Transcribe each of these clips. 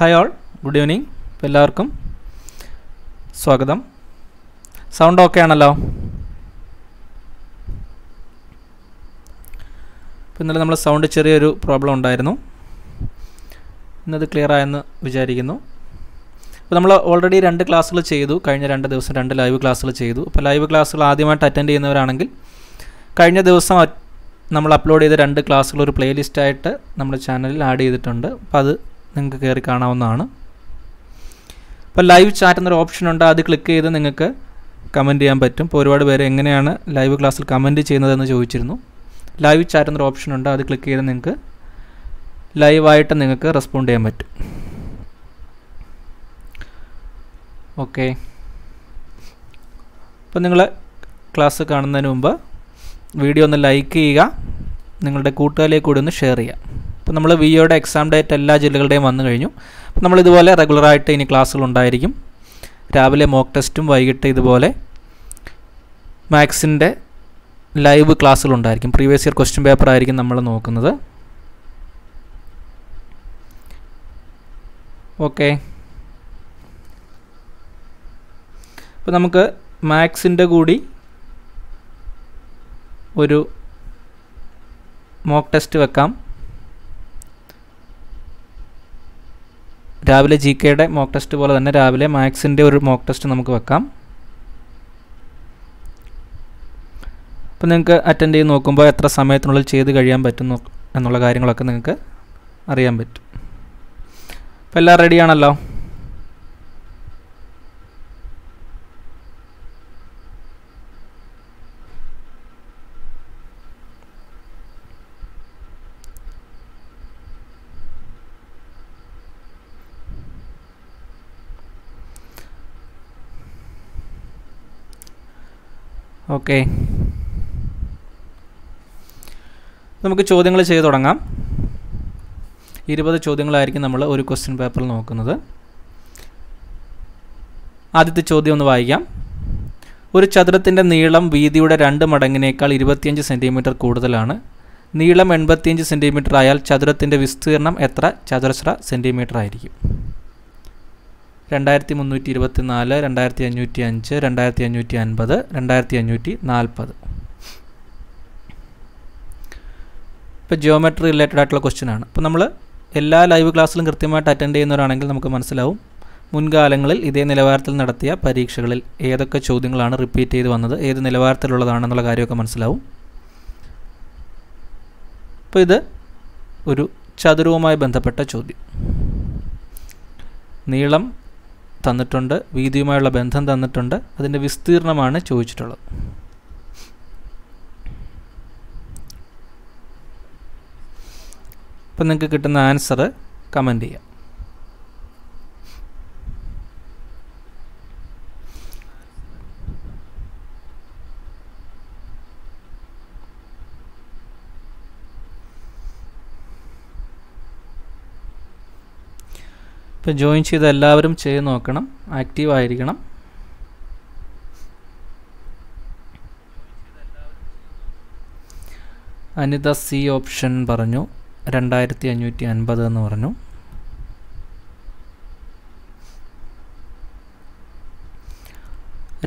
Hi all, good evening. Welcome. Swagadam. Sound okay ആണല്ലോ. ഇന്നലെ നമ്മൾ സൗണ്ട് ചെറിയൊരു പ്രോബ്ലം ഉണ്ടായിരുന്നു. ഇന്നത് ക്ലിയർ ആയെന്ന് വിചാരിക്കുന്നു. അപ്പോൾ നമ്മൾ ഓൾറെഡി രണ്ട് ക്ലാസ്സുകൾ ചെയ്തു. കഴിഞ്ഞ രണ്ട് ദിവസം രണ്ട് ലൈവ് ക്ലാസ്സുകൾ ചെയ്തു. അപ്പോൾ ലൈവ് ക്ലാസ്സുകൾ ആദ്യമായിട്ട് അറ്റൻഡ് ചെയ്യുന്നവരാണെങ്കിൽ കഴിഞ്ഞ ദിവസം നമ്മൾ അപ്ലോഡ് ചെയ്ത രണ്ട് ക്ലാസ്സുകൾ ഒരു പ്ലേലിസ്റ്റ് ആയിട്ട് നമ്മുടെ ചാനലിൽ ആഡ് ചെയ്തിട്ടുണ്ട്. അപ്പോൾ അത് നിങ്ങൾക്ക് കയറി കാണാവുന്നതാണ്. അപ്പോൾ ലൈവ് ചാറ്റ് എന്നൊരു ഓപ്ഷൻ ഉണ്ട്. അത് ക്ലിക്ക് ചെയ്ത് നിങ്ങൾക്ക് കമൻറ്റ് ചെയ്യാൻ പറ്റും. ഇപ്പോൾ ഒരുപാട് പേര് എങ്ങനെയാണ് ലൈവ് ക്ലാസ്സിൽ കമൻറ്റ് ചെയ്യുന്നതെന്ന് ചോദിച്ചിരുന്നു. ലൈവ് ചാറ്റ് എന്നൊരു ഓപ്ഷൻ ഉണ്ട്. അത് ക്ലിക്ക് ചെയ്ത് നിങ്ങൾക്ക് ലൈവായിട്ട് നിങ്ങൾക്ക് റെസ്പോണ്ട് ചെയ്യാൻ പറ്റും. ഓക്കെ, അപ്പോൾ നിങ്ങൾ ക്ലാസ് കാണുന്നതിന് മുമ്പ് വീഡിയോ ഒന്ന് ലൈക്ക് ചെയ്യുക, നിങ്ങളുടെ കൂട്ടുകാരിലേക്ക് കൂടി ഒന്ന് ഷെയർ ചെയ്യുക. അപ്പോൾ നമ്മൾ വിയോയുടെ എക്സാം ഡേറ്റ് എല്ലാ ജില്ലകളുടെയും വന്നു കഴിഞ്ഞു. അപ്പോൾ നമ്മളിതുപോലെ റെഗുലറായിട്ട് ഇനി ക്ലാസ്സുകൾ ഉണ്ടായിരിക്കും. രാവിലെ മോക്ക് ടെസ്റ്റും വൈകിട്ട് ഇതുപോലെ മാത്സിൻ്റെ ലൈവ് ക്ലാസ്സുകളുണ്ടായിരിക്കും. പ്രീവിയസ് ഇയർ ക്വസ്റ്റ്യൻ പേപ്പർ ആയിരിക്കും നമ്മൾ നോക്കുന്നത്. ഓക്കെ, അപ്പോൾ നമുക്ക് മാത്സിൻ്റെ കൂടി ഒരു മോക്ക് ടെസ്റ്റ് വെക്കാം. രാവിലെ ജി കെയുടെ മോക്ക് ടെസ്റ്റ് പോലെ തന്നെ രാവിലെ മാത്സിൻ്റെ ഒരു മോക്ക് ടെസ്റ്റ് നമുക്ക് വെക്കാം. അപ്പോൾ നിങ്ങൾക്ക് അറ്റൻഡ് ചെയ്ത് നോക്കുമ്പോൾ എത്ര സമയത്തിനുള്ളിൽ ചെയ്ത് കഴിയാൻ പറ്റുന്നു എന്നുള്ള കാര്യങ്ങളൊക്കെ നിങ്ങൾക്ക് അറിയാൻ പറ്റും. അപ്പോൾ എല്ലാം റെഡിയാണല്ലോ. ഓക്കെ, നമുക്ക് ചോദ്യങ്ങൾ ചെയ്തു തുടങ്ങാം. 20 ചോദ്യങ്ങളായിരിക്കും നമ്മൾ ഒരു ക്വസ്റ്റ്യൻ പേപ്പറിൽ നോക്കുന്നത്. ആദ്യത്തെ ചോദ്യം ഒന്ന് വായിക്കാം. ഒരു ചതുരത്തിൻ്റെ നീളം വീതിയുടെ 2 മടങ്ങിനേക്കാൾ 25 സെൻറ്റിമീറ്റർ കൂടുതലാണ്. നീളം 85 സെൻറ്റിമീറ്റർ ആയാൽ ചതുരത്തിൻ്റെ വിസ്തീർണം എത്ര ചതുരശ്ര സെൻറ്റിമീറ്റർ ആയിരിക്കും? 2324, 2505, 2550, 2540. ഇപ്പോൾ ജിയോമെട്രി റിലേറ്റഡ് ആയിട്ടുള്ള ക്വസ്റ്റ്യൻ ആണ്. അപ്പോൾ നമ്മൾ എല്ലാ ലൈവ് ക്ലാസ്സിലും കൃത്യമായിട്ട് അറ്റൻഡ് ചെയ്യുന്നവരാണെങ്കിൽ നമുക്ക് മനസ്സിലാവും മുൻകാലങ്ങളിൽ ഇതേ നിലവാരത്തിൽ നടത്തിയ പരീക്ഷകളിൽ ഏതൊക്കെ ചോദ്യങ്ങളാണ് റിപ്പീറ്റ് ചെയ്ത് വന്നത്, ഏത് നിലവാരത്തിലുള്ളതാണെന്നുള്ള കാര്യമൊക്കെ മനസ്സിലാവും. അപ്പോൾ ഇത് ഒരു ചതുരവുമായി ബന്ധപ്പെട്ട ചോദ്യം. നീളം തന്നിട്ടുണ്ട്, വീതിയുമായുള്ള ബന്ധം തന്നിട്ടുണ്ട്, അതിൻ്റെ വിസ്തീർണമാണ് ചോദിച്ചിട്ടുള്ളത്. അപ്പം നിങ്ങൾക്ക് കിട്ടുന്ന ആൻസർ കമൻ്റ് ചെയ്യാം. ഇപ്പോൾ ജോയിൻ ചെയ്ത് എല്ലാവരും ചെയ്ത് നോക്കണം, ആക്റ്റീവ് ആയിരിക്കണം. അനിത സി ഓപ്ഷൻ പറഞ്ഞു, 2550 എന്ന് പറഞ്ഞു.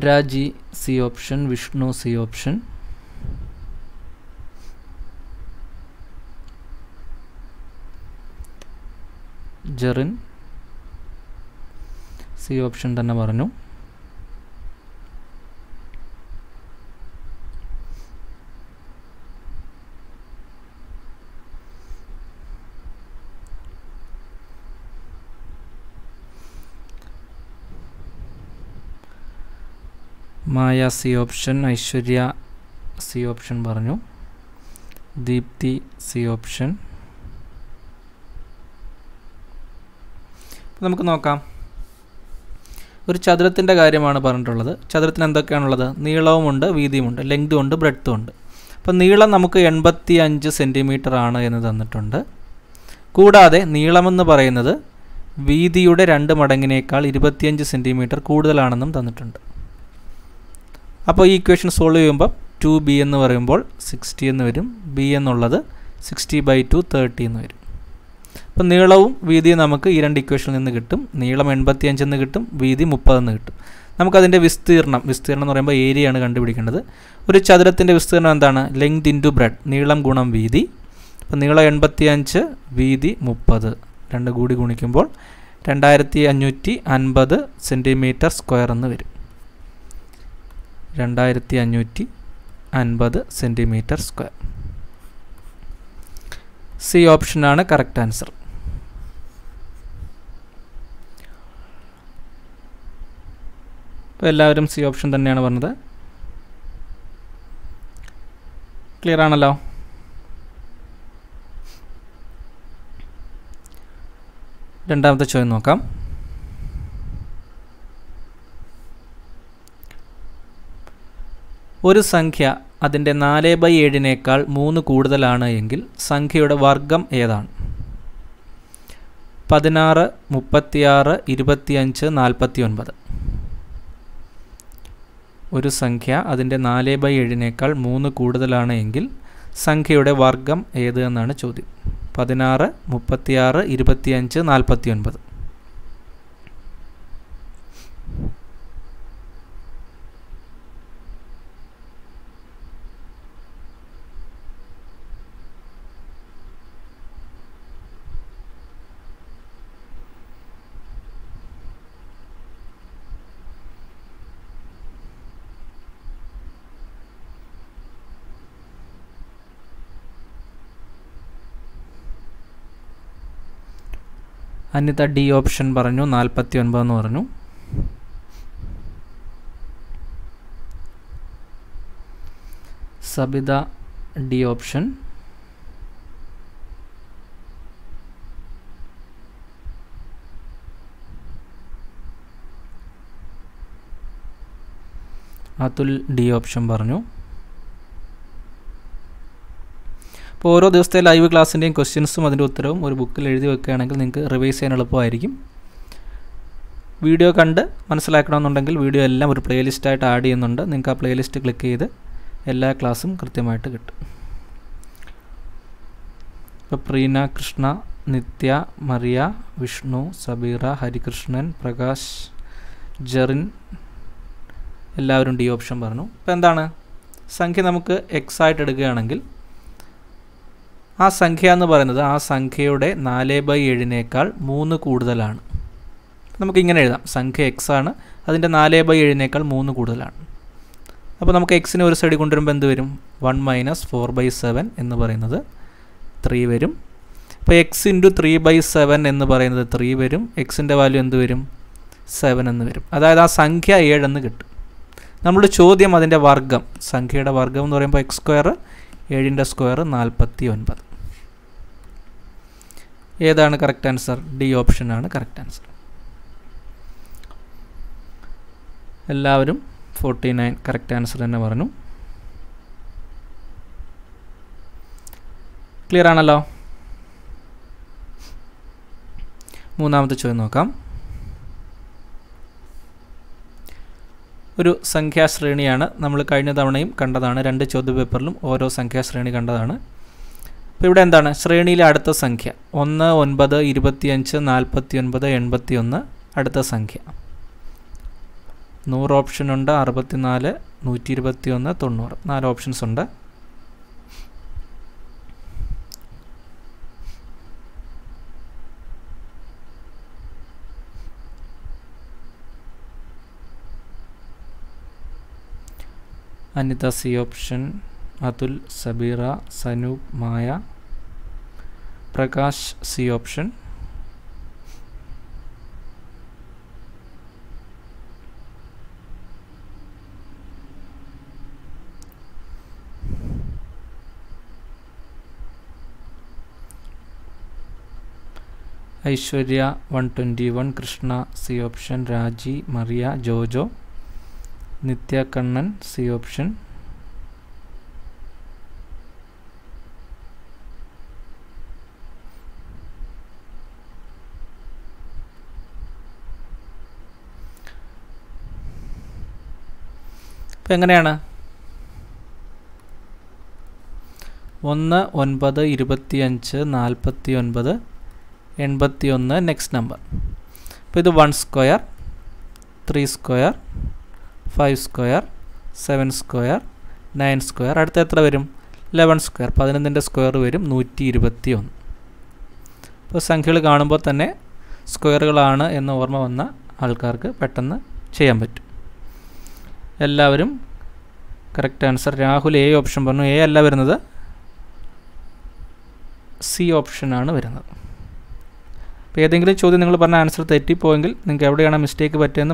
Raji C option, Vishnu C option. Jerin C option തന്നെ പറഞ്ഞു. Maya C option, Aishwarya C option പറഞ്ഞു. Deepthi C option. നമുക്ക് നോക്കാം. ഒരു ചതുരത്തിൻ്റെ കാര്യമാണ് പറഞ്ഞിട്ടുള്ളത്. ചതുരത്തിന് എന്തൊക്കെയാണുള്ളത്? നീളവുമുണ്ട്, വീതിയുമുണ്ട്, ലെങ്തും ഉണ്ട്, ബ്രെഡ്ത്തും ഉണ്ട്. അപ്പോൾ നീളം നമുക്ക് 85 സെൻറ്റിമീറ്റർ ആണ് എന്ന് തന്നിട്ടുണ്ട്. കൂടാതെ നീളമെന്ന് പറയുന്നത് വീതിയുടെ 2 മടങ്ങിനേക്കാൾ 25 സെൻറ്റിമീറ്റർ കൂടുതലാണെന്നും തന്നിട്ടുണ്ട്. അപ്പോൾ ഈ ഇക്വേഷൻ സോൾവ് ചെയ്യുമ്പോൾ 2b എന്ന് പറയുമ്പോൾ 60 എന്ന് വരും. b എന്നുള്ളത് 60/2 30 എന്ന് വരും. അപ്പോൾ നീളവും വീതിയും നമുക്ക് ഈ രണ്ട് ഇക്വേഷനിൽ നിന്ന് കിട്ടും. നീളം 85 എന്ന് കിട്ടും, വീതി 30 എന്ന് കിട്ടും. നമുക്ക് അതിൻ്റെ വിസ്തീർണം എന്ന് പറയുമ്പോൾ ഏരിയയാണ് കണ്ടുപിടിക്കേണ്ടത്. ഒരു ചതുരത്തിൻ്റെ വിസ്തീർണം എന്താണ്? ലെങ്ത് ഇൻറ്റു ബ്രെഡ്ത്ത്, നീളം ഗുണം വീതി. അപ്പോൾ നീളം 85, വീതി 30, രണ്ട് കൂടി ഗുണിക്കുമ്പോൾ 2550 സെൻറ്റിമീറ്റർ സ്ക്വയർ എന്ന് വരും. 2550 സെൻറ്റിമീറ്റർ സ്ക്വയർ. സി ഓപ്ഷനാണ് കറക്റ്റ് ആൻസർ. എല്ലാവരും സി ഓപ്ഷൻ തന്നെയാണ് പറഞ്ഞത്. ക്ലിയർ ആണല്ലോ. രണ്ടാമത്തെ ചോദ്യം നോക്കാം. ഒരു സംഖ്യ അതിൻ്റെ 4/7 3 കൂടുതലാണ് എങ്കിൽ സംഖ്യയുടെ വർഗം ഏതാണ്? 16, 36, 25, 49. ഒരു സംഖ്യ അതിൻ്റെ 4/7 3 കൂടുതലാണ് എങ്കിൽ സംഖ്യയുടെ വർഗം ഏത് എന്നാണ് ചോദ്യം. 16, 36, 25, 49. അനിത ഡി ഓപ്ഷൻ പറഞ്ഞു, 49 പറഞ്ഞു. Sabitha D option. Atul D option പറഞ്ഞു. അപ്പോൾ ഓരോ ദിവസത്തെ ലൈവ് ക്ലാസ്സിൻ്റെയും ക്വസ്റ്റ്യൻസും അതിൻ്റെ ഉത്തരവും ഒരു ബുക്കിൽ എഴുതി വെക്കുകയാണെങ്കിൽ നിങ്ങൾക്ക് റിവൈസ് ചെയ്യാൻ എളുപ്പമായിരിക്കും. വീഡിയോ കണ്ട് മനസ്സിലാക്കണമെന്നുണ്ടെങ്കിൽ വീഡിയോ എല്ലാം ഒരു പ്ലേലിസ്റ്റായിട്ട് ആഡ് ചെയ്യുന്നുണ്ട്. നിങ്ങൾക്ക് ആ പ്ലേലിസ്റ്റ് ക്ലിക്ക് ചെയ്ത് എല്ലാ ക്ലാസ്സും കൃത്യമായിട്ട് കിട്ടും. ഇപ്പോൾ പ്രീന, കൃഷ്ണ, നിത്യ, മറിയ, വിഷ്ണു, സബീറ, ഹരികൃഷ്ണൻ, പ്രകാശ്, ജെറിൻ എല്ലാവരും ഡി ഓപ്ഷൻ പറഞ്ഞു. ഇപ്പോൾ എന്താണ് സംഖ്യ? നമുക്ക് എക്സ് ആയിട്ട് എടുക്കുകയാണെങ്കിൽ ആ സംഖ്യ എന്ന് പറയുന്നത് ആ സംഖ്യയുടെ 4/7 3 കൂടുതലാണ്. നമുക്കിങ്ങനെ എഴുതാം, സംഖ്യ എക്സ് ആണ്, അതിൻ്റെ 4/7 3 കൂടുതലാണ്. അപ്പോൾ നമുക്ക് എക്സിന് ഒരു സൈഡിൽ കൊണ്ടുവരുമ്പോൾ എന്ത് വരും? 1 - 4/7 എന്ന് പറയുന്നത് 3 വരും. അപ്പോൾ എക്സ് ഇൻറ്റു 3/7 എന്ന് പറയുന്നത് 3 വരും. എക്സിൻ്റെ വാല്യൂ എന്ത് വരും? 7 എന്ന് വരും. അതായത് ആ സംഖ്യ 7 എന്ന് കിട്ടും. നമ്മുടെ ചോദ്യം അതിൻ്റെ വർഗം, സംഖ്യയുടെ വർഗം എന്ന് പറയുമ്പോൾ x², 7 49. ഏതാണ് കറക്റ്റ് ആൻസർ? ഡി ഓപ്ഷനാണ് കറക്റ്റ് ആൻസർ. എല്ലാവരും 49 കറക്റ്റ് ആൻസർ തന്നെ പറഞ്ഞു. ക്ലിയർ ആണല്ലോ. മൂന്നാമത്തെ ചോദ്യം നോക്കാം. ഒരു സംഖ്യാശ്രേണിയാണ്, നമ്മൾ കഴിഞ്ഞ തവണയും കണ്ടതാണ്. രണ്ട് ചോദ്യപേപ്പറിലും ഓരോ സംഖ്യാശ്രേണി കണ്ടതാണ്. അപ്പോൾ ഇവിടെ എന്താണ്? ശ്രേണിയിലെ അടുത്ത സംഖ്യ 1, 9, 25, 49, 81 അടുത്ത സംഖ്യ. 100 ഓപ്ഷനുണ്ട്, 64, 121, 90, 4 ഓപ്ഷൻസ് ഉണ്ട്. Anitha C option, Atul, Sabira, Sanoop, Maya, Prakash C option. Aishwarya 121, Krishna C option, Raji, Mariya, Jojo, Nithya, Kannan C option. ഇപ്പം എങ്ങനെയാണ്? 1, 9, 25, 49, 81 next number. Now, this 1 square, 3 square, 5 square, 7 square, 9 square. At the other 11 square. 11 square is 121. So, Sankhil Ganabotane, square Galana in the Ormavana, Alkarka, Patana, Chayamit. Elaverim, correct answer. Rahul A option, Banu A, Elaver another C option. If you choose the answer, you can note a mistake. Clear?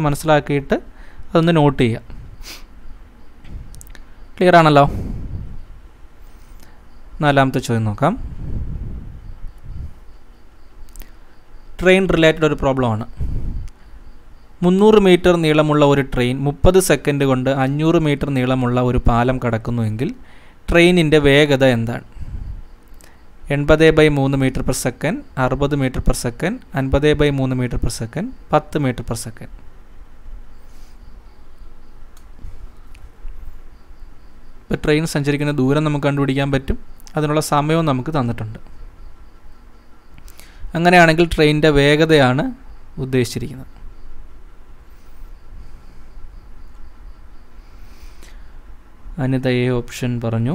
Now, let's choose the train related problem. 300 meter neelamulla oru train 30 second kondu 500 meter neelamulla oru palam kadakkunnengil train inde vegatha endanu 80/3 meter per second 60 meter per second 50/3 meter per second 10 meter per second. The train sancharikkuna dooram namukku kandupidikkan pattum adulla samayam namukku thannittundu അങ്ങനെയാണെങ്കിൽ ട്രെയിനിന്റെ വേഗതയാണ് ഉദ്ദേശിച്ചിരിക്കുന്നത്. Anitha A option പറഞ്ഞു.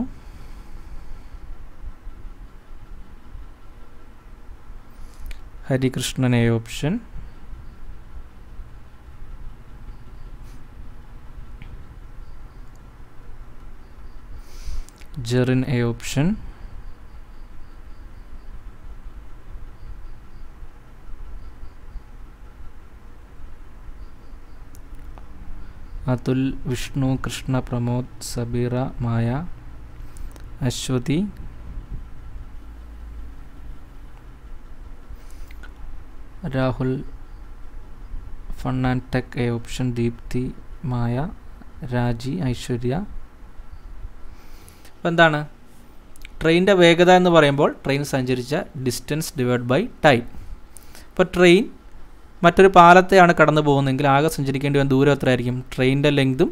Harikrishnan A option. Jerin A option. Atul, Vishnu, Krishna, Pramod, Sabira, Maya, Ashwati, Rahul, Fun and Tech A option, Deepthi, Maya, Raji, Aishwarya. Vandana train the Vegada and the Varambol, train Sanjaricha, distance divided by time. For train. മറ്റൊരു പാലത്തെയാണ് കടന്നു പോകുന്നതെങ്കിൽ ആകെ സഞ്ചരിക്കേണ്ടി വന്ന ദൂരം എത്രയായിരിക്കും ട്രെയിനിന്റെ ലെങ്തും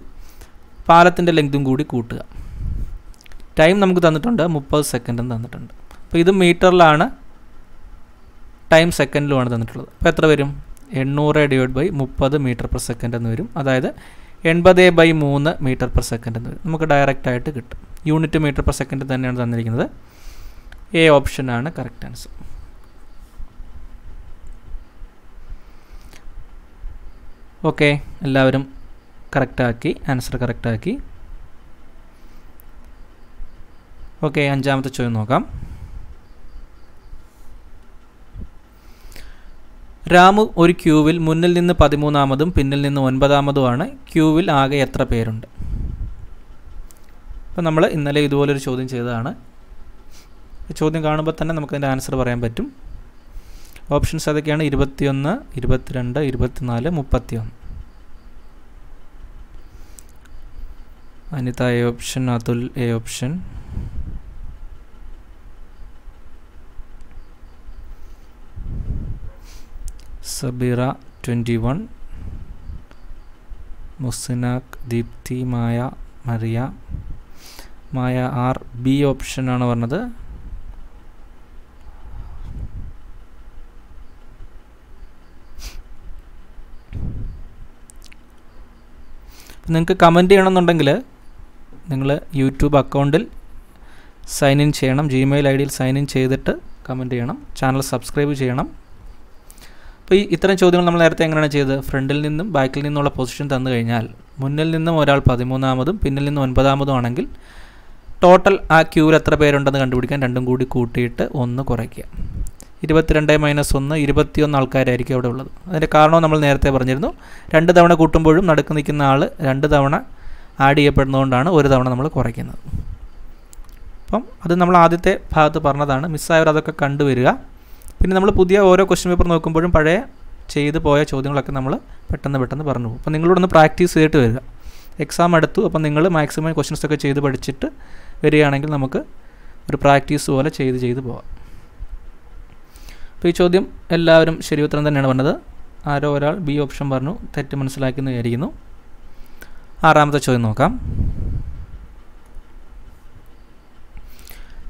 പാലത്തിന്റെ ലെങ്തും കൂടി കൂട്ടുക ടൈം നമുക്ക് തന്നിട്ടുണ്ട് 30 സെക്കൻഡ് എന്ന് തന്നിട്ടുണ്ട് അപ്പോൾ ഇത് മീറ്ററിലാണ് ടൈം സെക്കൻഡിലാണ് തന്നിട്ടുള്ളത് അപ്പോൾ എത്ര വരും 800 / 30 മീറ്റർ per സെക്കൻഡ് എന്ന് വരും അതായത് 80/3 മീറ്റർ per സെക്കൻഡ് എന്ന് വരും നമുക്ക് ഡയറക്റ്റ് ആയിട്ട് കിട്ടും യൂണിറ്റ് മീറ്റർ per സെക്കൻഡ് തന്നെയാണ് തന്നിരിക്കുന്നത് എ ഓപ്ഷൻ ആണ് കറക്റ്റ് ആൻസർ. Okay, എല്ലാവരും correct ആക്കി answer correct ആക്കി. Okay, അഞ്ചാമത്തെ ചോദ്യം നോക്കാം. രാമു ഒരു ക്യൂവിൽ മുന്നിൽ നിന്ന് 13-ആമതും പിന്നിൽ നിന്ന് 9-ആമതുമാണ്. ക്യൂവിൽ ആകെ എത്ര പേരുണ്ട്? അപ്പോൾ നമ്മൾ ഇന്നലെ ഇതുപോലെ ഒരു ചോദ്യം ചെയ്തതാണ്. ചോദ്യം കാണുമ്പോൾ തന്നെ നമുക്ക് അതിന്റെ ആൻസർ പറയാൻ പറ്റും. Options are 21, 22, 24, 31. Anita A option, Atul A option. Sabira 21. Musinak, Deepthi, Maya, Maria. Maya R B option on another. നിങ്ങൾക്ക് കമന്റ് ചെയ്യണമെന്നുണ്ടെങ്കിൽ നിങ്ങൾ YouTube അക്കൗണ്ടിൽ സൈൻ ഇൻ ചെയ്യണം Gmail ഐഡിയിൽ സൈൻ ഇൻ ചെയ്തിട്ട് കമന്റ് ചെയ്യണം ചാനൽ സബ്സ്ക്രൈബ് ചെയ്യണം. അപ്പോൾ ഈ ഇത്തരം ചോദ്യങ്ങൾ നമ്മൾ നേരത്തെ എങ്ങനെയാണ് ചെയ്തത് ഫ്രണ്ടിൽ നിന്നും ബാക്കിൽ നിന്നുള്ള പൊസിഷൻ തന്നു കഴിഞ്ഞാൽ മുന്നിൽ നിന്നും ഒരാൾ 13-ആമതും പിന്നിൽ നിന്ന് 9-ആമതും ആണെങ്കിൽ ടോട്ടൽ ആ ക്യൂവിൽ എത്ര പേരുണ്ടെന്ന് കണ്ടുപിടിക്കാൻ രണ്ടും കൂടി കൂട്ടിയിട്ട് 1 കുറയ്ക്കുക. 22 - 1 21 ആൾക്കാരായിരിക്കും അവിടെ ഉള്ളത്. അതിന്റെ കാരണം നമ്മൾ നേരത്തെ പറഞ്ഞിരുന്നു രണ്ട് തവണ കൂട്ടുമ്പോഴും നടക്ക് നിൽക്കുന്ന ആൾ രണ്ട് തവണ ആഡ് ചെയ്യപ്പെടുന്നതുകൊണ്ടാണ് ഒരു തവണ നമ്മൾ കുറയ്ക്കുന്നത്. അപ്പം അത് നമ്മൾ ആദ്യത്തെ ഭാഗത്ത് പറഞ്ഞതാണ് മിസ്സായവർ അതൊക്കെ കണ്ടുവരിക. പിന്നെ നമ്മൾ പുതിയ ഓരോ ക്വസ്റ്റ്യൻ പേപ്പർ നോക്കുമ്പോഴും പഴയ ചെയ്തു പോയ ചോദ്യങ്ങളൊക്കെ നമ്മൾ പെട്ടെന്ന് പറഞ്ഞു. അപ്പോൾ നിങ്ങളോടൊന്ന് പ്രാക്ടീസ് ചെയ്തിട്ട് വരിക. എക്സാം അടുത്തു അപ്പോൾ നിങ്ങൾ മാക്സിമം ക്വസ്റ്റ്യൻസ് ഒക്കെ ചെയ്തു പഠിച്ചിട്ട് വരികയാണെങ്കിൽ നമുക്ക് ഒരു പ്രാക്ടീസ് പോലെ ചെയ്തു പോവാം. അപ്പോൾ ഈ ചോദ്യം എല്ലാവരും ശരി ഉത്തരം തന്നെയാണ് പറഞ്ഞത്. ആരോ ഒരാൾ ബി ഓപ്ഷൻ പറഞ്ഞു തെറ്റ് മനസ്സിലാക്കിയെന്ന് വിചാരിക്കുന്നു. ആറാമത്തെ ചോദ്യം നോക്കാം.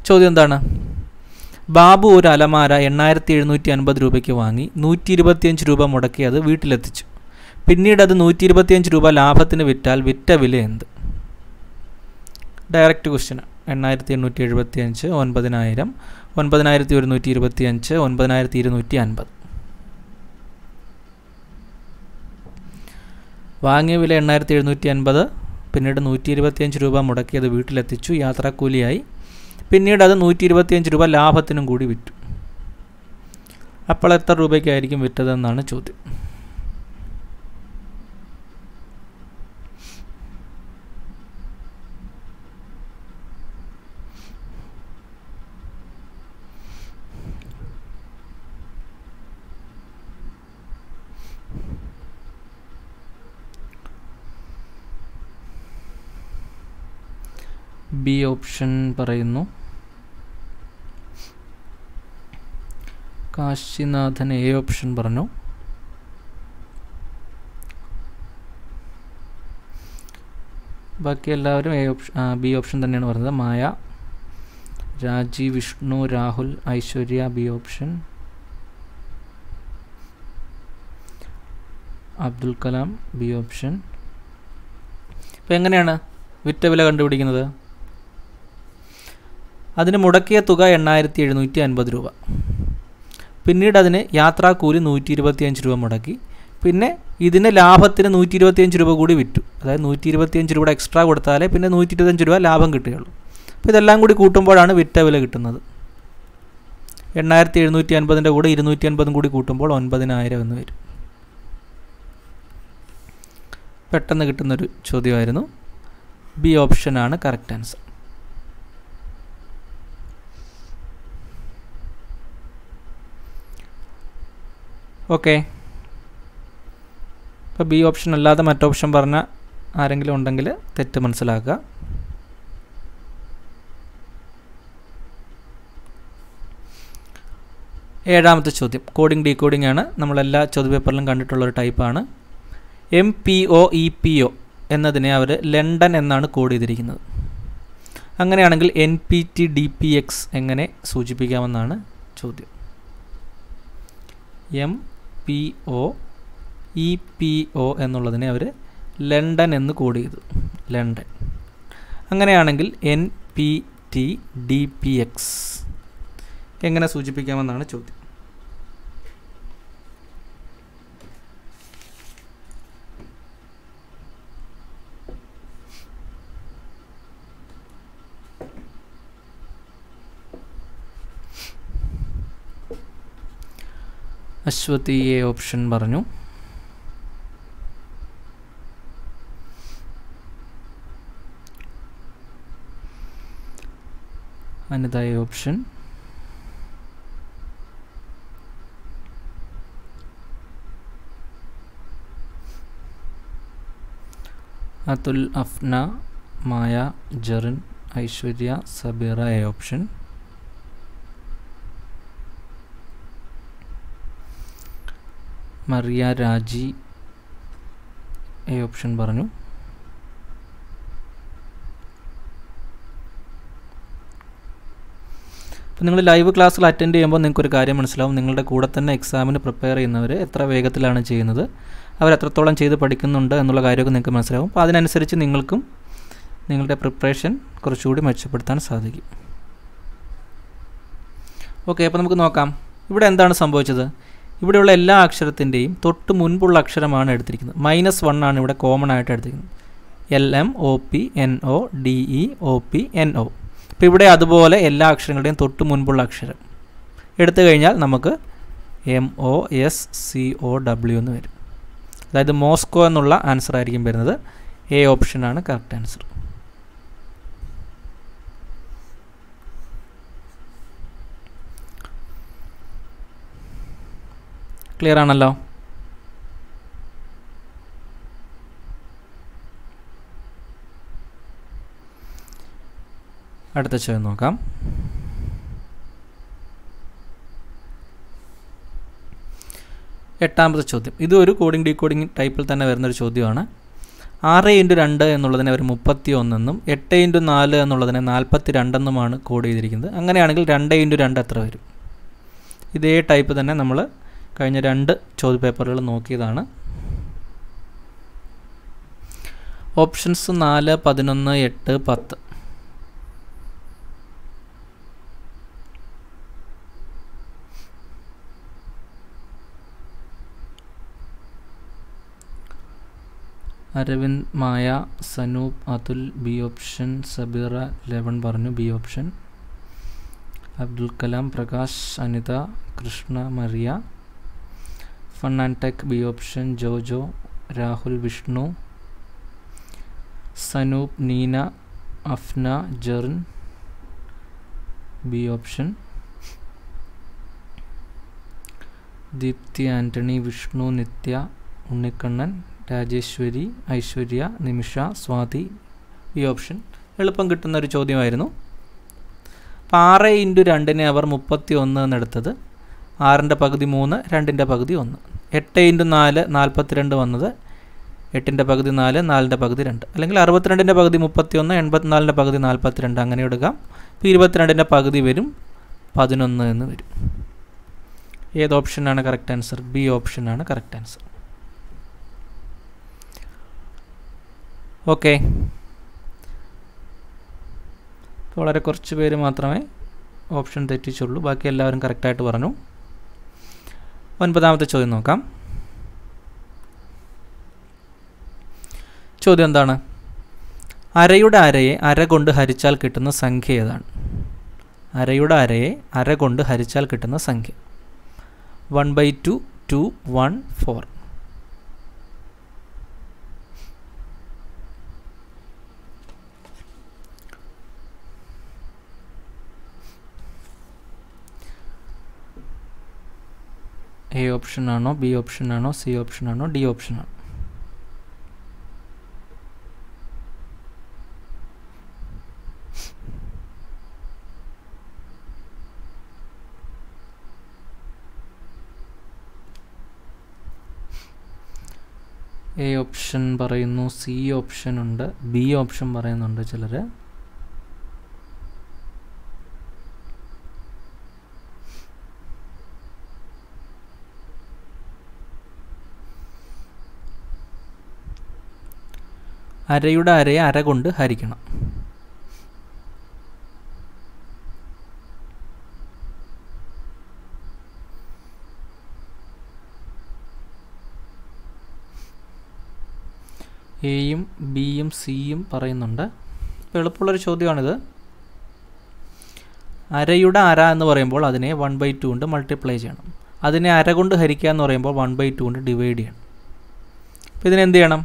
ചോദ്യം എന്താണ് ബാബു ഒരു അലമാര 8750 രൂപയ്ക്ക് വാങ്ങി 125 രൂപ മുടക്കി അത് വീട്ടിലെത്തിച്ചു. പിന്നീട് അത് 125 രൂപ ലാഭത്തിന് വിറ്റാൽ വിറ്റ വില എന്ത്? Direct question. 8875 9000 9125 9250. വാങ്ങിയ വില 8750, പിന്നീട് 125 രൂപ മുടക്കി അത് വീട്ടിലെത്തിച്ചു, യാത്രാക്കൂലിയായി. പിന്നീട് അത് 125 രൂപ ലാഭത്തിനും കൂടി വിറ്റു. അപ്പോൾ എത്ര രൂപയ്ക്കായിരിക്കും വിറ്റതെന്നാണ് ചോദ്യം. ബി ഓപ്ഷൻ പറയുന്നു, കാശിനാഥൻ എ ഓപ്ഷൻ പറഞ്ഞു. ബാക്കി എല്ലാവരും എ ഓപ്ഷൻ ബി ഓപ്ഷൻ തന്നെയാണ് പറഞ്ഞത്. Maya, Raji, Vishnu, Rahul, Aishwarya B option. Abdul Kalam B option. ഇപ്പം എങ്ങനെയാണ് വിറ്റ വില കണ്ടുപിടിക്കുന്നത്? അതിന് മുടക്കിയ തുക 8750 രൂപ, പിന്നീട് അതിന് യാത്രാക്കൂലി 125 രൂപ മുടക്കി, പിന്നെ ഇതിന് ലാഭത്തിന് 125 രൂപ കൂടി വിറ്റു. അതായത് 125 രൂപ എക്സ്ട്രാ കൊടുത്താലേ പിന്നെ 125 രൂപ ലാഭം കിട്ടുകയുള്ളൂ. അപ്പോൾ ഇതെല്ലാം കൂടി കൂട്ടുമ്പോഴാണ് വിറ്റ വില കിട്ടുന്നത്. 8750ൻ്റെ കൂടെ 250 കൂടി കൂട്ടുമ്പോൾ 9000 എന്ന് വരും. പെട്ടെന്ന് കിട്ടുന്നൊരു ചോദ്യമായിരുന്നു. ബി ഓപ്ഷനാണ് കറക്റ്റ് ആൻസർ. ഓക്കെ, ഇപ്പോൾ ബി ഓപ്ഷൻ അല്ലാതെ മറ്റോപ്ഷൻ പറഞ്ഞ ആരെങ്കിലും ഉണ്ടെങ്കിൽ തെറ്റ് മനസ്സിലാക്കുക. ഏഴാമത്തെ ചോദ്യം കോഡിംഗ് ഡീകോഡിംഗ് ആണ്. നമ്മളെല്ലാ ചോദ്യപേപ്പറിലും കണ്ടിട്ടുള്ളൊരു ടൈപ്പാണ്. MPO EPO എന്നതിനെ അവർ ലണ്ടൻ എന്നാണ് കോഡ് ചെയ്തിരിക്കുന്നത്. അങ്ങനെയാണെങ്കിൽ NPT DPX എങ്ങനെ സൂചിപ്പിക്കാമെന്നാണ് ചോദ്യം. MPO EPO എന്നുള്ളതിനെ അവർ ലണ്ടൻ എന്ന് കോഡ് ചെയ്തു, ലണ്ടൻ. അങ്ങനെയാണെങ്കിൽ NPT DPX എങ്ങനെ സൂചിപ്പിക്കാമെന്നാണ് ചോദ്യം. അശ്വതി എ ഓപ്ഷൻ പറഞ്ഞു. Anitha A option. Atul, Afna, Maya, Jerin, Aishwarya, Sabira A option. Mariya, Raji A option പറഞ്ഞു. അപ്പോൾ നിങ്ങൾ ലൈവ് ക്ലാസ്സുകൾ അറ്റൻഡ് ചെയ്യുമ്പോൾ നിങ്ങൾക്കൊരു കാര്യം മനസ്സിലാവും. നിങ്ങളുടെ കൂടെ തന്നെ എക്സാമിന് പ്രിപ്പയർ ചെയ്യുന്നവർ എത്ര വേഗത്തിലാണ് ചെയ്യുന്നത്, അവരെത്രത്തോളം ചെയ്ത് പഠിക്കുന്നുണ്ട് എന്നുള്ള കാര്യമൊക്കെ നിങ്ങൾക്ക് മനസ്സിലാവും. അപ്പോൾ അതിനനുസരിച്ച് നിങ്ങൾക്കും നിങ്ങളുടെ പ്രിപ്പറേഷൻ കുറച്ചുകൂടി മെച്ചപ്പെടുത്താൻ സാധിക്കും. ഓക്കെ, അപ്പോൾ നമുക്ക് നോക്കാം ഇവിടെ എന്താണ് സംഭവിച്ചത്. ഇവിടെയുള്ള എല്ലാ അക്ഷരത്തിൻ്റെയും തൊട്ട് മുൻപുള്ള അക്ഷരമാണ് എടുത്തിരിക്കുന്നത്. -1 ആണ് ഇവിടെ കോമൺ ആയിട്ട് എടുത്തിരിക്കുന്നത്. LMOPNODEOPNO. അപ്പോൾ ഇവിടെ അതുപോലെ എല്ലാ അക്ഷരങ്ങളുടെയും തൊട്ട് മുൻപുള്ള അക്ഷരം എടുത്തു കഴിഞ്ഞാൽ നമുക്ക് MOSCOW എന്ന് വരും. അതായത് മോസ്കോ എന്നുള്ള ആൻസർ ആയിരിക്കും വരുന്നത്. എ ഓപ്ഷനാണ് കറക്റ്റ് ആൻസർ. ക്ലിയർ ആണല്ലോ. അടുത്ത ചോദ്യം നോക്കാം. എട്ടാമത്തെ ചോദ്യം, ഇത് ഒരു കോഡിംഗ് ഡീകോഡിംഗ് ടൈപ്പിൽ തന്നെ വരുന്നൊരു ചോദ്യമാണ്. 6×2 എന്നുള്ളതിനെ അവർ 31 എന്നും 8×4 എന്നുള്ളതിനെ 42 എന്നുമാണ് കോഡ് ചെയ്തിരിക്കുന്നത്. അങ്ങനെയാണെങ്കിൽ 2×2 എത്ര വരും? ഇതേ ടൈപ്പ് തന്നെ നമ്മൾ കഴിഞ്ഞ രണ്ട് ചോദ്യപേപ്പറുകൾ നോക്കിയതാണ്. Options 4, 11, 8, 10. Aravind, Maya, Sanoop, Atul B option. Sabira, eleven പറഞ്ഞു B option. Abdul Kalam, Prakash, Anitha, Krishna, Mariya. Fun and tech B option. Jojo, Rahul, Vishnu, Sanoop, Neena, Afna, Jerin B option. Deepthi, Antony, Vishnu, Nithya, Unnikkannan, Rajeswari, Aishwarya, Nimisha, Swathi ഈ ഓപ്ഷൻ. എളുപ്പം കിട്ടുന്നൊരു ചോദ്യമായിരുന്നു. അപ്പോൾ 6×2നെ അവർ 31 എന്നെടുത്തത്. 6ൻ്റെ പകുതി 3, 2ൻ്റെ പകുതി 1. 8×4 42 വന്നത്. 8ൻ്റെ പകുതി 4, 4ൻ്റെ പകുതി 2. അല്ലെങ്കിൽ 62ൻ്റെ പകുതി 31, 84ൻ്റെ പകുതി 42 അങ്ങനെ എടുക്കാം. ഇപ്പോൾ 22ൻ്റെ പകുതി വരും 11 എന്ന് വരും. ഏത് ഓപ്ഷനാണ് കറക്റ്റ് ആൻസർ? ബി ഓപ്ഷനാണ് കറക്റ്റ് ആൻസർ. ഓക്കെ, വളരെ കുറച്ച് പേര് മാത്രമേ ഓപ്ഷൻ തെറ്റിച്ചുള്ളൂ, ബാക്കി എല്ലാവരും കറക്റ്റായിട്ട് പറഞ്ഞു. 9-ാമത്തെ ചോദ്യം നോക്കാം. ചോദ്യം എന്താണ്? അരയുടെ അരയെ അര കൊണ്ട് ഹരിച്ചാൽ കിട്ടുന്ന സംഖ്യ ഏതാണ്? അരയുടെ അരയെ അര കൊണ്ട് ഹരിച്ചാൽ കിട്ടുന്ന സംഖ്യ 1/2, 2, 1, 4. എ ഓപ്ഷൻ ആണോ, ബി ഓപ്ഷൻ ആണോ, സി ഓപ്ഷൻ ആണോ, ഡി ഓപ്ഷൻ ആണോ? എ ഓപ്ഷൻ പറയുന്നു, സി ഓപ്ഷൻ ഉണ്ട്, ബി ഓപ്ഷൻ പറയുന്നുണ്ട് ചിലർ. അരയുടെ അരയെ അര കൊണ്ട് ഹരിക്കണം. എയും ബിയും സിയും പറയുന്നുണ്ട്. ഇപ്പോൾ എളുപ്പമുള്ളൊരു ചോദ്യമാണിത്. അരയുടെ അര എന്ന് പറയുമ്പോൾ അതിനെ 1/2 കൊണ്ട് മൾട്ടിപ്ലൈ ചെയ്യണം. അതിനെ അര കൊണ്ട് ഹരിക്കുക എന്ന് പറയുമ്പോൾ 1/2 കൊണ്ട് ഡിവൈഡ് ചെയ്യണം. അപ്പോൾ ഇതിനെന്ത് ചെയ്യണം?